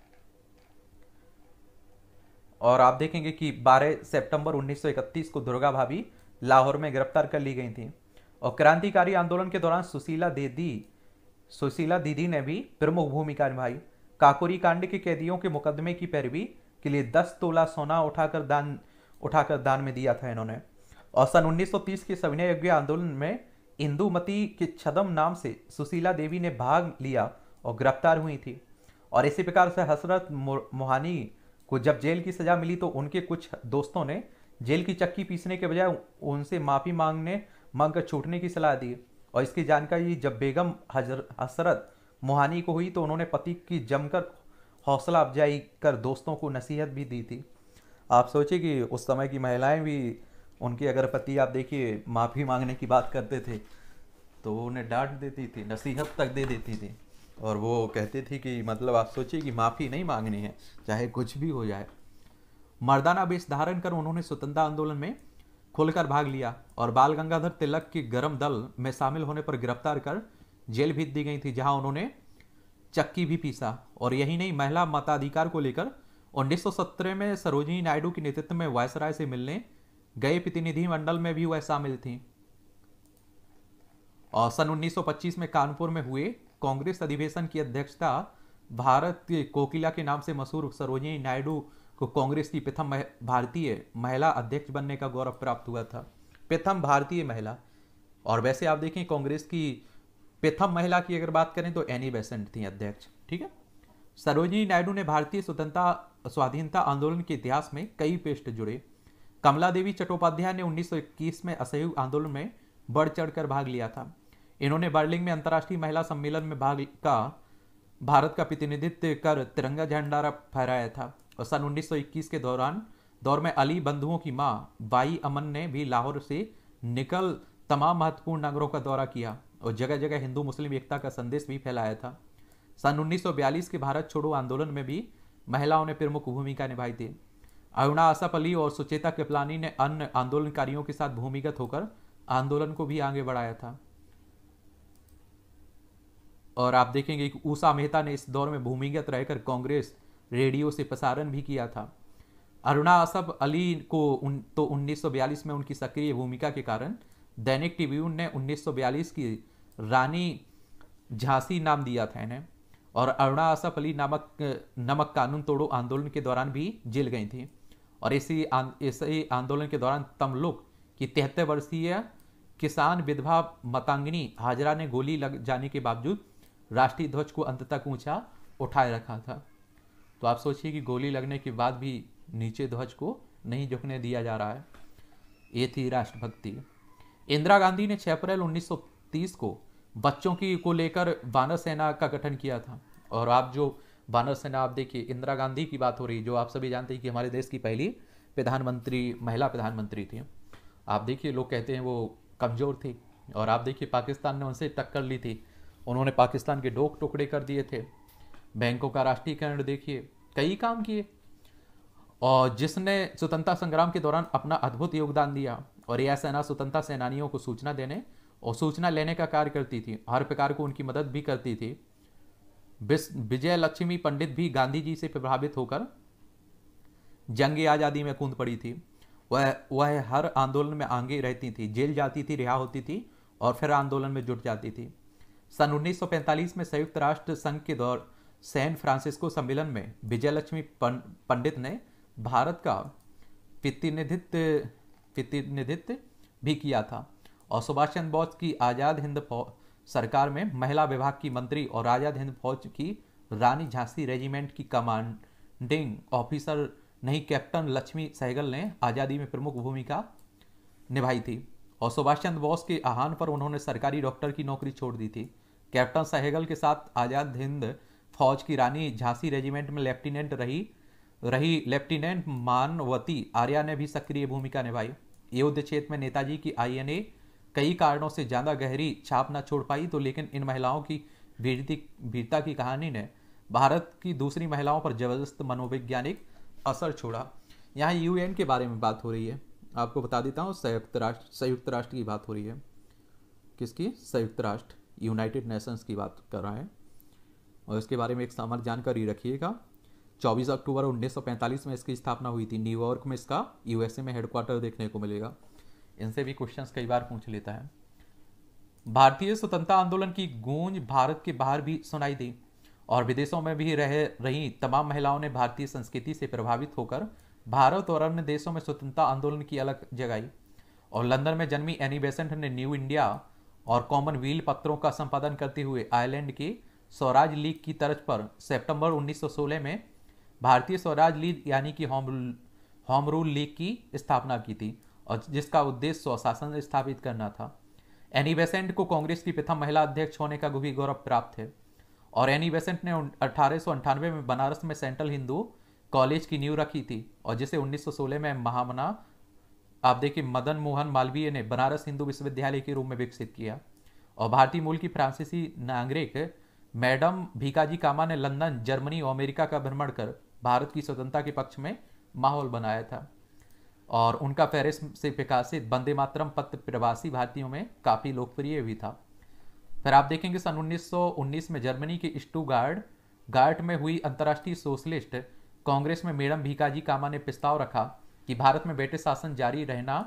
और आप देखेंगे कि 12 सितंबर 1931 को दुर्गा भाभी लाहौर में गिरफ्तार कर ली गई थी। और क्रांतिकारी आंदोलन के दौरान सुशीला दीदी ने भी प्रमुख भूमिका निभाई। काकोरी कांड के कैदियों के मुकदमे की पैरवी के लिए 10 तोला सोना उठाकर दान में दिया था इन्होंने। और सन 1930 के सविनय यज्ञ आंदोलन में इंदुमती के छदम नाम से सुशीला देवी ने भाग लिया और गिरफ्तार हुई थी। और इसी प्रकार से हसरत मोहानी को जब जेल की सजा मिली तो उनके कुछ दोस्तों ने जेल की चक्की पीसने के बजाय उनसे माफ़ी मांग कर छूटने की सलाह दी। और इसकी जानकारी जब बेगम हसरत मोहानी को हुई तो उन्होंने पति की जमकर हौसला अफजाई कर दोस्तों को नसीहत भी दी थी। आप सोचिए कि उस समय की महिलाएं भी, उनके अगर पति आप देखिए माफ़ी मांगने की बात करते थे तो उन्हें डांट देती थी, नसीहत तक दे देती थी। और वो कहते थे कि मतलब आप सोचिए कि माफ़ी नहीं मांगनी है, चाहे कुछ भी हो जाए। मर्दाना वेश धारण कर उन्होंने स्वतंत्रता आंदोलन में खुलकर भाग लिया और बाल गंगाधर तिलक के गरम दल में शामिल होने पर गिरफ्तार कर जेल भेज दी गई थी, जहां उन्होंने चक्की भी पीसा। और यही नहीं, महिला मताधिकार को लेकर 1917 में सरोजिनी नायडू के नेतृत्व में वायसराय से मिलने गए प्रतिनिधिमंडल में भी वह शामिल थी। और सन 1925 में कानपुर में हुए कांग्रेस अधिवेशन की अध्यक्षता भारत के कोकिला के नाम से मशहूर सरोजिनी नायडू को कांग्रेस की प्रथम भारतीय महिला अध्यक्ष बनने का गौरव प्राप्त हुआ था, प्रथम भारतीय महिला। और वैसे आप देखें कांग्रेस की प्रथम महिला की अगर बात करें तो एनी बेसेंट थी अध्यक्ष, ठीक है। सरोजिनी नायडू ने भारतीय स्वतंत्रता स्वाधीनता आंदोलन के इतिहास में कई पृष्ठ जुड़े। कमला देवी चट्टोपाध्याय ने 1921 में असहयोग आंदोलन में बढ़ चढ़कर भाग लिया था। इन्होंने बर्लिन में अंतर्राष्ट्रीय महिला सम्मेलन में भारत का प्रतिनिधित्व कर तिरंगा झंडा फहराया था। और सन 1921 के दौर में अली बंधुओं की मां बाई अमन ने भी लाहौर से निकल तमाम महत्वपूर्ण नगरों का दौरा किया और जगह जगह हिंदू मुस्लिम एकता का संदेश भी फैलाया था। सन 1942 के भारत छोड़ो आंदोलन में भी महिलाओं ने प्रमुख भूमिका निभाई थी। अरुणा आसफ अली और सुचेता कृपलानी ने अन्य आंदोलनकारियों के साथ भूमिगत होकर आंदोलन को भी आगे बढ़ाया था। और आप देखेंगे कि उषा मेहता ने इस दौर में भूमिगत रहकर कांग्रेस रेडियो से प्रसारण भी किया था। अरुणा आसफ अली को 1942 में उनकी सक्रिय भूमिका के कारण दैनिक ट्रिब्यून ने 1942 की रानी झांसी नाम दिया था इन्हें। और अरुणा आसफ अली नमक कानून तोड़ो आंदोलन के दौरान भी जेल गई थी। और इसी आंदोलन के दौरान तमलुक की 73 वर्षीय किसान विधवा मतांगिनी हाजरा ने गोली लग जाने के बावजूद राष्ट्रीय ध्वज को अंत तक ऊंचा उठाए रखा था। तो आप सोचिए कि गोली लगने के बाद भी नीचे ध्वज को नहीं झुकने दिया जा रहा है। ये थी राष्ट्रभक्ति। इंदिरा गांधी ने 6 अप्रैल 1930 को बच्चों को लेकर वानर सेना का गठन किया था। और आप जो वानर सेना, आप देखिए इंदिरा गांधी की बात हो रही, जो आप सभी जानते हैं कि हमारे देश की पहली प्रधानमंत्री, महिला प्रधानमंत्री थी। आप देखिए लोग कहते हैं वो कमज़ोर थी, और आप देखिए पाकिस्तान ने उनसे टक्कर ली थी। उन्होंने पाकिस्तान के डोक टुकड़े कर दिए थे, बैंकों का राष्ट्रीयकरण, देखिए कई काम किए। और जिसने स्वतंत्रता संग्राम के दौरान अपना अद्भुत योगदान दिया। और यह सेना स्वतंत्रता सेनानियों को सूचना देने और सूचना लेने का कार्य करती थी, हर प्रकार को उनकी मदद भी करती थी। विजय लक्ष्मी पंडित भी गांधी जी से प्रभावित होकर जंग आज़ादी में कूद पड़ी थी। वह हर आंदोलन में आगे रहती थी, जेल जाती थी, रिहा होती थी और फिर आंदोलन में जुट जाती थी। सन 1945 में संयुक्त राष्ट्र संघ के दौर सैन फ्रांसिस्को सम्मेलन में विजय लक्ष्मी पंडित ने भारत का प्रतिनिधित्व भी किया था। और सुभाष चंद्र बोस की आज़ाद हिंद सरकार में महिला विभाग की मंत्री और आज़ाद हिंद फौज की रानी झांसी रेजिमेंट की कमांडिंग ऑफिसर नहीं कैप्टन लक्ष्मी सहगल ने आज़ादी में प्रमुख भूमिका निभाई थी। और सुभाष चंद्र बोस के आह्वान पर उन्होंने सरकारी डॉक्टर की नौकरी छोड़ दी थी। कैप्टन सहगल के साथ आज़ाद हिंद फौज की रानी झांसी रेजिमेंट में लेफ्टिनेंट रही लेफ्टिनेंट मानवती आर्या ने भी सक्रिय भूमिका निभाई। युद्ध क्षेत्र में नेताजी की INA कई कारणों से ज़्यादा गहरी छाप ना छोड़ पाई तो, लेकिन इन महिलाओं की वीरता की कहानी ने भारत की दूसरी महिलाओं पर जबरदस्त मनोवैज्ञानिक असर छोड़ा। यहाँ यूएन के बारे में बात हो रही है, आपको बता देता हूँ संयुक्त राष्ट्र की बात हो रही है। किसकी? संयुक्त राष्ट्र, यूनाइटेड नेशंस की बात कर रहा है। और इसके बारे में एक सामान्य जानकारी रखिएगा। 24 अक्टूबर 1945 में इसकी स्थापना हुई थी, न्यूयॉर्क में इसका यूएसए में हेडक्वार्टर देखने को मिलेगा। इनसे भी क्वेश्चंस कई बार पूछ लेता है। भारतीय स्वतंत्रता आंदोलन की गूंज भारत के बाहर भी सुनाई दी और विदेशों में भी रह रही तमाम महिलाओं ने भारतीय संस्कृति से प्रभावित होकर भारत और अन्य देशों में स्वतंत्रता आंदोलन की अलख जगाई। और लंदन में जन्मी एनी बेसेंट ने न्यू इंडिया और कॉमनवेल्थ पत्रों का संपादन करते हुए आयरलैंड की स्वराज लीग की तर्ज पर सितंबर 1916 में भारतीय स्वराज लीग यानी कि होम रूल लीग की स्थापना की थी और जिसका उद्देश्य स्वशासन स्थापित करना था। एनी बेसेंट को कांग्रेस की प्रथम महिला अध्यक्ष होने का भी गौरव प्राप्त है। और एनी बेसेंट ने 1898 में बनारस में सेंट्रल हिंदू कॉलेज की नींव रखी थी और जिसे 1916 में महामना आप देखिए मदन मोहन मालवीय ने बनारस हिंदू विश्वविद्यालय के रूप में विकसित किया। और भारतीय मूल की फ्रांसीसी नागरिक मैडम भीकाजी कामा ने लंदन, जर्मनी और अमेरिका का भ्रमण कर भारत की स्वतंत्रता के पक्ष में माहौल बनाया था। और उनका पेरिस से प्रकाशित वंदे मातरम पत्र प्रवासी भारतीयों में काफ़ी लोकप्रिय भी था। फिर आप देखेंगे सन 1919 में जर्मनी के स्टुटगार्ट में हुई अंतर्राष्ट्रीय सोशलिस्ट कांग्रेस में मैडम भीकाजी कामा ने प्रस्ताव रखा कि भारत में ब्रिटिश शासन जारी रहना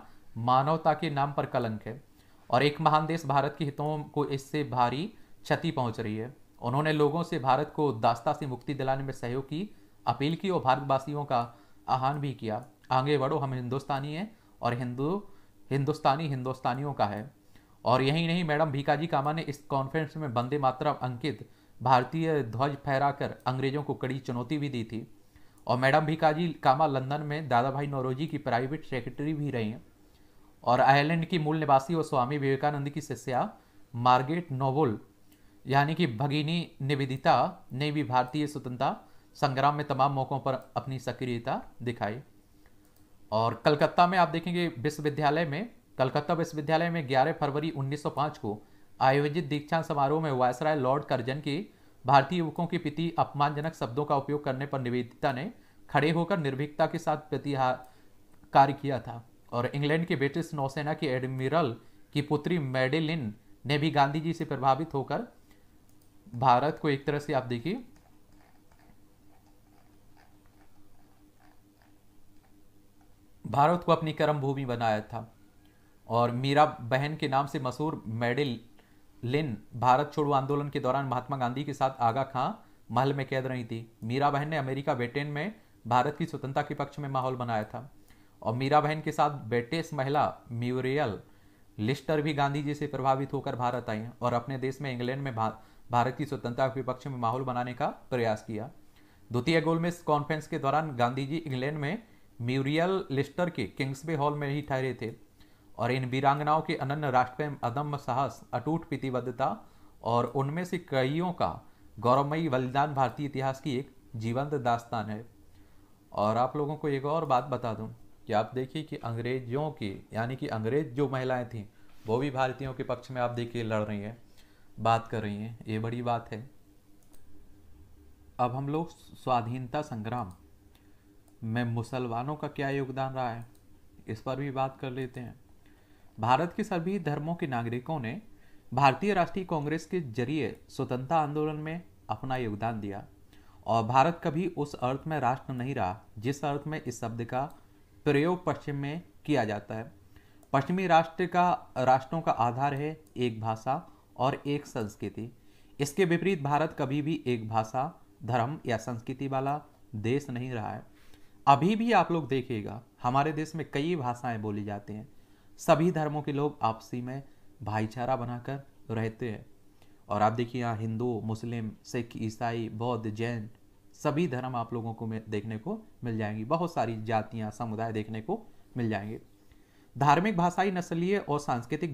मानवता के नाम पर कलंक है और एक महान देश भारत के हितों को इससे भारी क्षति पहुंच रही है। उन्होंने लोगों से भारत को दास्ता से मुक्ति दिलाने में सहयोग की अपील की और भारतवासियों का आह्वान भी किया, आगे बढ़ो, हम हिंदुस्तानी हैं और हिंदुस्तानी हिंदुस्तानियों का है। और यही नहीं, मैडम भीकाजी कामा ने इस कॉन्फ्रेंस में वंदे मातरम अंकित भारतीय ध्वज फहराकर अंग्रेजों को कड़ी चुनौती भी दी थी। और मैडम भीकाजी कामा लंदन में दादा भाई नौरोजी की प्राइवेट सेक्रेटरी भी रही हैं। और आयरलैंड की मूल निवासी और स्वामी विवेकानंद की शिष्या मार्गरेट नोबल यानी कि भगिनी निवेदिता ने भी भारतीय स्वतंत्रता संग्राम में तमाम मौकों पर अपनी सक्रियता दिखाई। और कलकत्ता में आप देखेंगे कलकत्ता विश्वविद्यालय में 11 फरवरी 1905 को आयोजित दीक्षांत समारोह में वायसराय लॉर्ड कर्जन की भारतीय युवकों के प्रति अपमानजनक शब्दों का उपयोग करने पर निवेदिता ने खड़े होकर निर्भीकता के साथ प्रतिहार कार्य किया था। और इंग्लैंड के ब्रिटिश नौसेना के एडमिरल की पुत्री मैडेलिन ने भी गांधी जी से प्रभावित होकर भारत को एक तरह से आप देखिए भारत को अपनी कर्म भूमि बनाया था। और मीरा बहन के नाम से मशहूर मैडेलिन भारत छोड़ो आंदोलन के दौरान महात्मा गांधी के साथ आगा खां महल में कैद रही थी। मीरा बहन ने अमेरिका ब्रिटेन में भारत की स्वतंत्रता के पक्ष में माहौल बनाया था। और मीरा बहन के साथ ब्रिटिश महिला म्यूरियल लिस्टर भी गांधी जी से प्रभावित होकर भारत आई और अपने देश में इंग्लैंड में भारत की स्वतंत्रता के पक्ष में माहौल बनाने का प्रयास किया। द्वितीय गोलमेज कॉन्फ्रेंस के दौरान गांधी जी इंग्लैंड में म्यूरियल लिस्टर के किंग्सबे हॉल में ही ठहरे थे। और इन वीरांगनाओं के अनन्य राष्ट्रप्रेम, अदम्य साहस, अटूट प्रतिबद्धता और उनमें से कईयों का गौरवमयी बलिदान भारतीय इतिहास की एक जीवंत दास्तान है। और आप लोगों को एक और बात बता दूं कि आप देखिए कि अंग्रेजों की यानी कि अंग्रेज जो महिलाएं थीं वो भी भारतीयों के पक्ष में आप देखिए लड़ रही हैं, बात कर रही हैं, ये बड़ी बात है। अब हम लोग स्वाधीनता संग्राम में मुसलमानों का क्या योगदान रहा है इस पर भी बात कर लेते हैं। भारत के सभी धर्मों के नागरिकों ने भारतीय राष्ट्रीय कांग्रेस के जरिए स्वतंत्रता आंदोलन में अपना योगदान दिया और भारत कभी उस अर्थ में राष्ट्र नहीं रहा जिस अर्थ में इस शब्द का प्रयोग पश्चिम में किया जाता है। पश्चिमी राष्ट्रों का आधार है एक भाषा और एक संस्कृति। इसके विपरीत भारत कभी भी एक भाषा, धर्म या संस्कृति वाला देश नहीं रहा है। अभी भी आप लोग देखिएगा हमारे देश में कई भाषाएं बोली जाती हैं। सभी धर्मों के लोग आपसी में भाईचारा बनाकर रहते हैं। और आप देखिए यहाँ हिंदू, मुस्लिम, सिख, ईसाई, बौद्ध, जैन सभी धर्म आप लोगों को देखने को मिल जाएंगी। बहुत सारी जातियाँ, समुदाय देखने को मिल जाएंगे। धार्मिक, भाषाई, नस्लीय और सांस्कृतिक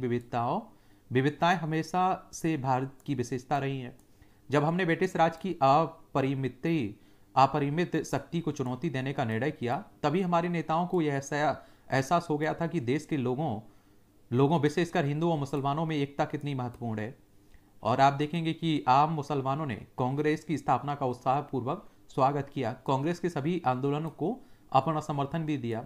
विविधताएँ हमेशा से भारत की विशेषता रही हैं। जब हमने ब्रिटिश राज की अपरिमित शक्ति को चुनौती देने का निर्णय किया तभी हमारे नेताओं को यह एहसास हो गया था कि देश के लोगों विशेषकर हिंदू और मुसलमानों में एकता कितनी महत्वपूर्ण है। और आप देखेंगे कि आम मुसलमानों ने कांग्रेस की स्थापना का उत्साहपूर्वक स्वागत किया। कांग्रेस के सभी आंदोलनों को अपना समर्थन भी दिया।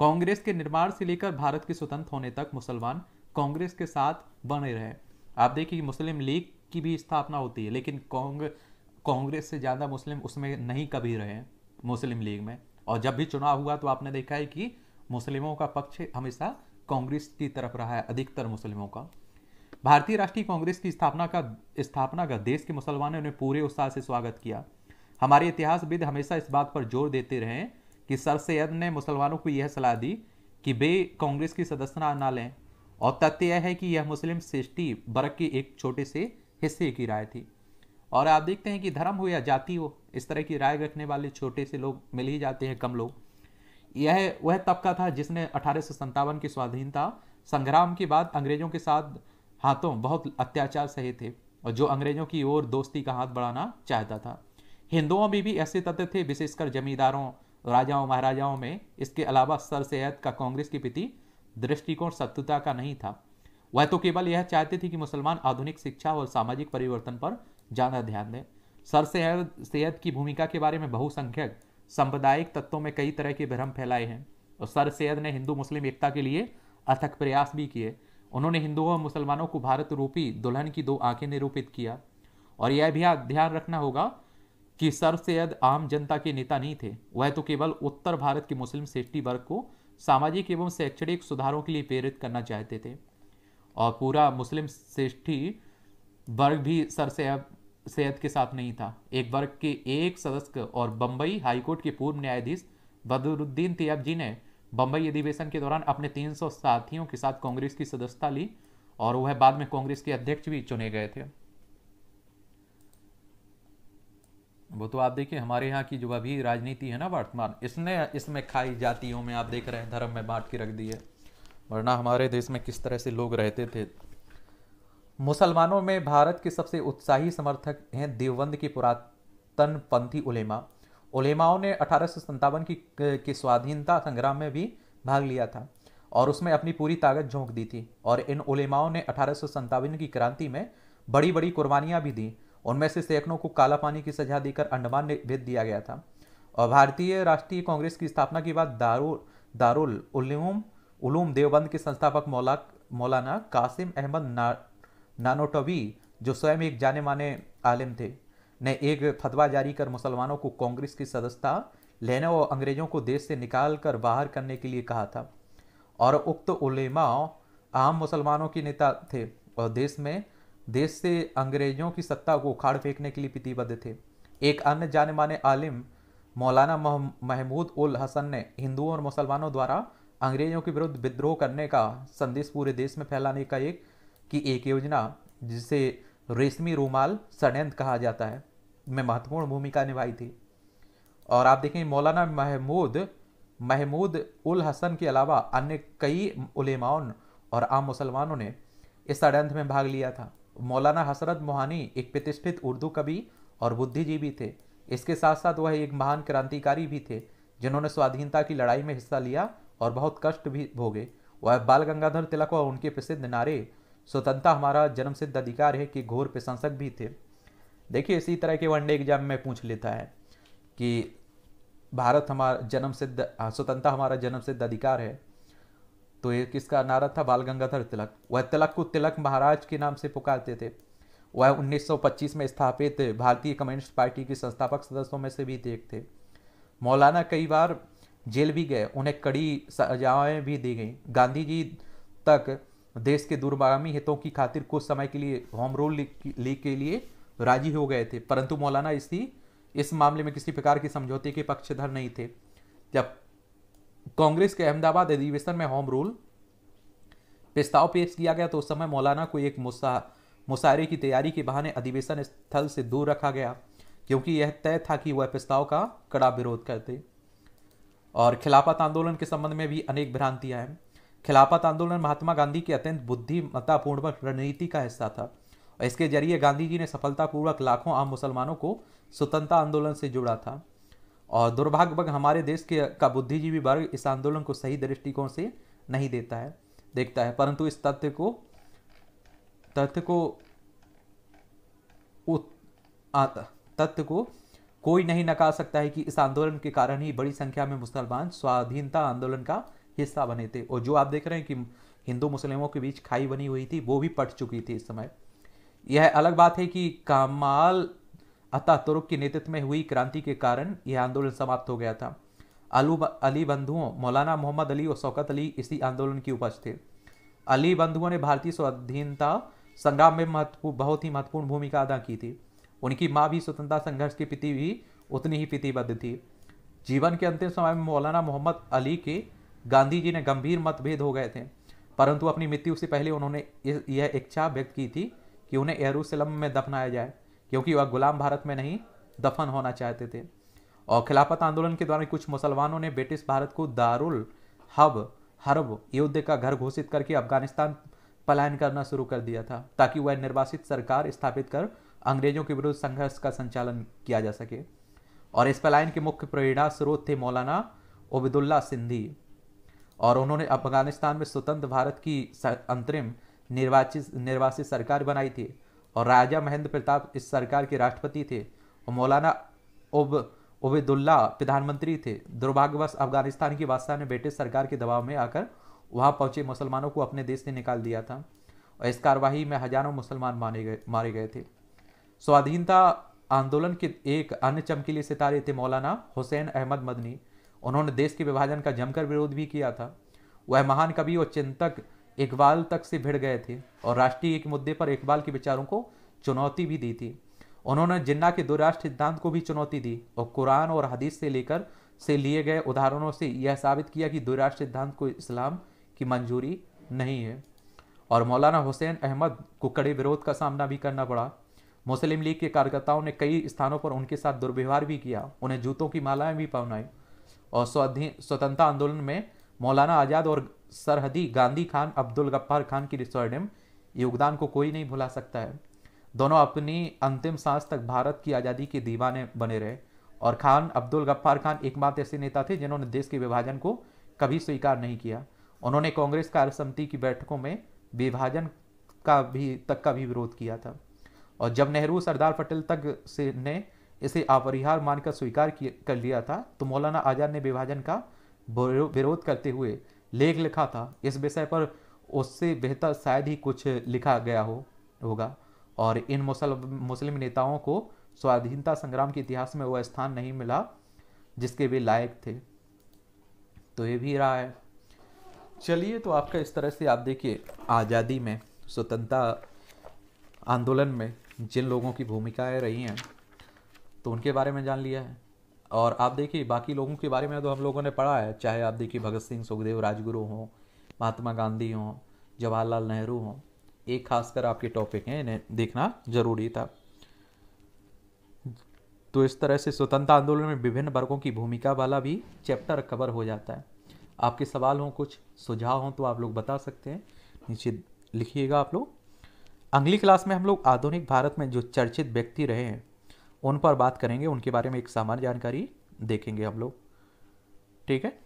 कांग्रेस के निर्माण से लेकर भारत के स्वतंत्र होने तक मुसलमान कांग्रेस के साथ बने रहे। आप देखिए मुस्लिम लीग की भी स्थापना होती है, लेकिन कांग्रेस से ज़्यादा मुस्लिम उसमें नहीं कभी रहे मुस्लिम लीग में। और जब भी चुनाव हुआ तो आपने देखा है कि मुस्लिमों का पक्ष हमेशा कांग्रेस की तरफ रहा है, अधिकतर मुस्लिमों का। भारतीय राष्ट्रीय कांग्रेस की स्थापना का देश के मुसलमानों ने पूरे उत्साह से स्वागत किया। हमारे इतिहासविद हमेशा इस बात पर जोर देते रहे कि सर सैयद ने मुसलमानों को यह सलाह दी कि वे कांग्रेस की सदस्यता ना लें, और तथ्य यह है कि यह मुस्लिम श्रेष्ठी वर्ग के एक छोटे से हिस्से की राय थी। और आप देखते हैं कि धर्म हो या जाति हो, इस तरह की राय रखने वाले छोटे से लोग मिल ही जाते हैं, कम लोग। यह वह तबका था जिसने 1857 के स्वाधीनता संग्राम के बाद अंग्रेजों के साथ हाथों बहुत अत्याचार सहे थे और जो अंग्रेजों की ओर दोस्ती का हाथ बढ़ाना चाहता था। हिंदुओं में भी ऐसे तत्व थे, विशेषकर जमींदारों, राजाओं, महाराजाओं में। इसके अलावा सर सैयद का कांग्रेस के प्रति दृष्टिकोण शत्रुता का नहीं था। वह तो केवल यह चाहते थे कि मुसलमान आधुनिक शिक्षा और सामाजिक परिवर्तन पर ज़्यादा ध्यान दें। सर सैयद की भूमिका के बारे में बहुसंख्यक सांप्रदायिक तत्वों में कई तरह के भ्रम फैलाए हैं और सर सैयद ने हिंदू मुस्लिम एकता के लिए अथक प्रयास भी किए। उन्होंने हिंदुओं और मुसलमानों को भारत रूपी दुल्हन की दो आंखें निरूपित किया। और यह भी ध्यान रखना होगा कि सर सैयद आम जनता के नेता नहीं थे। वह तो केवल उत्तर भारत के मुस्लिम श्रेष्ठी वर्ग को सामाजिक एवं शैक्षणिक सुधारों के लिए प्रेरित करना चाहते थे। और पूरा मुस्लिम श्रेष्ठी वर्ग भी सर सैयद के साथ नहीं था। एक वर्ग के एक सदस्य और बम्बई हाईकोर्ट के पूर्व न्यायाधीश बदरुद्दीन तैयब जी ने बम्बई अधिवेशन के दौरान अपने 300 साथियों के साथ कांग्रेस की सदस्यता ली और वह बाद में कांग्रेस के अध्यक्ष भी चुने गए थे। वो तो आप देखिए हमारे यहाँ की जो अभी राजनीति है ना वर्तमान, इसमें खाई जातियों में आप देख रहे हैं धर्म में बांट के रख दिए, वरना हमारे देश में किस तरह से लोग रहते थे। मुसलमानों में भारत के सबसे उत्साही समर्थक हैं देवबंद के पुरातन पंथी उलेमा। उलेमाओं ने 1857 की स्वाधीनता संग्राम में भी भाग लिया था और उसमें अपनी पूरी ताकत झोंक दी थी। और इन उलेमाओं ने 1857 की क्रांति में बड़ी बड़ी कुर्बानियाँ भी दी। उनमें से सैकड़ों को काला पानी की सजा देकर अंडमान भेज दिया गया था। और भारतीय राष्ट्रीय कांग्रेस की स्थापना के बाद दारुल उलूम देवबंद के संस्थापक मौलाना कासिम अहमद नानोटवी, जो स्वयं एक जाने माने आलिम थे, ने एक फतवा जारी कर मुसलमानों को कांग्रेस की सदस्यता लेने और अंग्रेजों को देश से निकाल कर बाहर करने के लिए कहा था। और उक्त उलेमा आम मुसलमानों के नेता थे और देश से अंग्रेजों की सत्ता को उखाड़ फेंकने के लिए प्रतिबद्ध थे। एक अन्य जाने माने आलिम मौलाना महमूद उल हसन ने हिंदुओं और मुसलमानों द्वारा अंग्रेजों के विरुद्ध विद्रोह करने का संदेश पूरे देश में फैलाने का एक योजना, जिसे रेशमी रूमाल षड्यंत्र कहा जाता है, में महत्वपूर्ण भूमिका निभाई थी। और आप देखें मौलाना महमूद उल हसन के अलावा अन्य कई उलेमाओं और आम मुसलमानों ने इस षड्यंत्र में भाग लिया था। मौलाना हसरत मोहानी एक प्रतिष्ठित उर्दू कवि और बुद्धिजीवी थे। इसके साथ साथ वह एक महान क्रांतिकारी भी थे, जिन्होंने स्वाधीनता की लड़ाई में हिस्सा लिया और बहुत कष्ट भी भोगे। वह बाल गंगाधर तिलक और उनके प्रसिद्ध नारे स्वतंत्रता हमारा जन्मसिद्ध अधिकार है कि घोर प्रशंसक भी थे। देखिए इसी तरह के वनडे एग्जाम में पूछ लेता है कि भारत हमारा जन्मसिद्ध, स्वतंत्रता हमारा जन्मसिद्ध अधिकार है, तो ये किसका नारा था? बाल गंगाधर तिलक। वह तिलक को तिलक महाराज के नाम से पुकारते थे। वह 1925 में स्थापित भारतीय कम्युनिस्ट पार्टी के संस्थापक सदस्यों में से भी एक थे। मौलाना कई बार जेल भी गए, उन्हें कड़ी सजाएं भी दी गई। गांधी जी तक देश के दूरगामी हितों की खातिर कुछ समय के लिए होम रूल लीग के लिए राजी हो गए थे, परंतु मौलाना इस मामले में किसी प्रकार के समझौते के पक्षधर नहीं थे। जब कांग्रेस के अहमदाबाद अधिवेशन में होम रूल प्रस्ताव पेश किया गया तो उस समय मौलाना को एक मुशायरे की तैयारी के बहाने अधिवेशन स्थल से दूर रखा गया, क्योंकि यह तय था कि वह प्रस्ताव का कड़ा विरोध करते। और खिलाफत आंदोलन के संबंध में भी अनेक भ्रांतियाँ हैं। खिलाफत आंदोलन महात्मा गांधी की अत्यंत बुद्धिमत्तापूर्वक रणनीति का हिस्सा था और इसके जरिए गांधी जी ने सफलतापूर्वक लाखों आम मुसलमानों को स्वतंत्रता आंदोलन से जोड़ा था। और दुर्भाग्यवश हमारे देश का बुद्धिजीवी वर्ग इस आंदोलन को सही दृष्टिकोण से नहीं देखता है, परंतु इस तथ्य को कोई नहीं नकार सकता है कि इस आंदोलन के कारण ही बड़ी संख्या में मुसलमान स्वाधीनता आंदोलन का हिस्सा बने थे। और जो आप देख रहे हैं कि हिंदू मुसलमानों के बीच खाई बनी हुई थी, वो भी पट चुकी थी इस समय। यह अलग बात है कि कमाल अतातुर्क के नेतृत्व में हुई क्रांति के कारण यह आंदोलन समाप्त हो गया था। अली बंधुओं मौलाना मोहम्मद अली और शौकत अली इसी आंदोलन की उपज थे। अली बंधुओं ने भारतीय स्वाधीनता संग्राम में बहुत ही महत्वपूर्ण भूमिका अदा की थी। उनकी माँ भी स्वतंत्रता संघर्ष की पिति भी उतनी ही पितिबद्ध थी। जीवन के अंतिम समय में मौलाना मोहम्मद अली के गांधी जी ने गंभीर मतभेद हो गए थे, परंतु अपनी मृत्यु से पहले उन्होंने यह इच्छा व्यक्त की थी कि उन्हें यरूशलेम में दफनाया जाए, क्योंकि वह गुलाम भारत में नहीं दफन होना चाहते थे। और खिलाफत आंदोलन के दौरान कुछ मुसलमानों ने ब्रिटिश भारत को दारुल हर्ब युद्ध का घर घोषित करके अफगानिस्तान पलायन करना शुरू कर दिया था, ताकि वह निर्वासित सरकार स्थापित कर अंग्रेजों के विरुद्ध संघर्ष का संचालन किया जा सके। और इस पलायन के मुख्य प्रेरणा स्रोत थे मौलाना ओबेदुल्ला सिंधी, और उन्होंने अफगानिस्तान में स्वतंत्र भारत की अंतरिम निर्वासित सरकार बनाई थी। और राजा महेंद्र प्रताप इस सरकार के राष्ट्रपति थे और मौलाना ओबेदुल्ला प्रधानमंत्री थे। दुर्भाग्यवश अफगानिस्तान की बादशाह ने ब्रिटिश सरकार के दबाव में आकर वहां पहुंचे मुसलमानों को अपने देश से निकाल दिया था, और इस कार्रवाई में हजारों मुसलमान मारे गए थे। स्वाधीनता आंदोलन के एक अन्य चमकीले सितारे थे मौलाना हुसैन अहमद मदनी। उन्होंने देश के विभाजन का जमकर विरोध भी किया था। वह महान कवि और चिंतक इकबाल तक से भिड़ गए थे और राष्ट्रीय एक मुद्दे पर इकबाल के विचारों को चुनौती भी दी थी। उन्होंने जिन्ना के दो राष्ट्र सिद्धांत को भी चुनौती दी और कुरान और हदीस से लेकर से लिए गए उदाहरणों से यह साबित किया कि दो राष्ट्र सिद्धांत को इस्लाम की मंजूरी नहीं है। और मौलाना हुसैन अहमद को कड़े विरोध का सामना भी करना पड़ा। मुस्लिम लीग के कार्यकर्ताओं ने कई स्थानों पर उनके साथ दुर्व्यवहार भी किया, उन्हें जूतों की मालाएं भी पहनाई। और स्वतंत्रता आंदोलन में मौलाना आज़ाद और सरहदी गांधी खान अब्दुल गफ्फार खान की स्वर्णिम योगदान को कोई नहीं भुला सकता है। दोनों अपनी अंतिम सांस तक भारत की आज़ादी के दीवाने बने रहे, और खान अब्दुल गफ्फार खान एकमात्र ऐसे नेता थे जिन्होंने देश के विभाजन को कभी स्वीकार नहीं किया। उन्होंने कांग्रेस कार्यसमिति की बैठकों में विभाजन का भी विरोध किया था। और जब नेहरू सरदार पटेल ने इसे अपरिहार्य मानकर स्वीकार कर लिया था, तो मौलाना आज़ाद ने विभाजन का विरोध करते हुए लेख लिखा था। इस विषय पर उससे बेहतर शायद ही कुछ लिखा गया होगा। और इन मुस्लिम नेताओं को स्वाधीनता संग्राम के इतिहास में वह स्थान नहीं मिला जिसके वे लायक थे। तो ये भी रहा है। चलिए, तो आपका इस तरह से आप देखिए आज़ादी में, स्वतंत्रता आंदोलन में जिन लोगों की भूमिकाएं रही हैं तो उनके बारे में जान लिया है। और आप देखिए बाकी लोगों के बारे में तो हम लोगों ने पढ़ा है, चाहे आप देखिए भगत सिंह, सुखदेव, राजगुरु हों, महात्मा गांधी हों, जवाहरलाल नेहरू हों। एक खासकर आपके टॉपिक हैं, इन्हें देखना जरूरी था। तो इस तरह से स्वतंत्रता आंदोलन में विभिन्न वर्गों की भूमिका वाला भी चैप्टर कवर हो जाता है। आपके सवाल हों, कुछ सुझाव हों तो आप लोग बता सकते हैं, नीचे लिखिएगा आप लोग। अगली क्लास में हम लोग आधुनिक भारत में जो चर्चित व्यक्ति रहे हैं उन पर बात करेंगे, उनके बारे में एक सामान्य जानकारी देखेंगे हम लोग। ठीक है।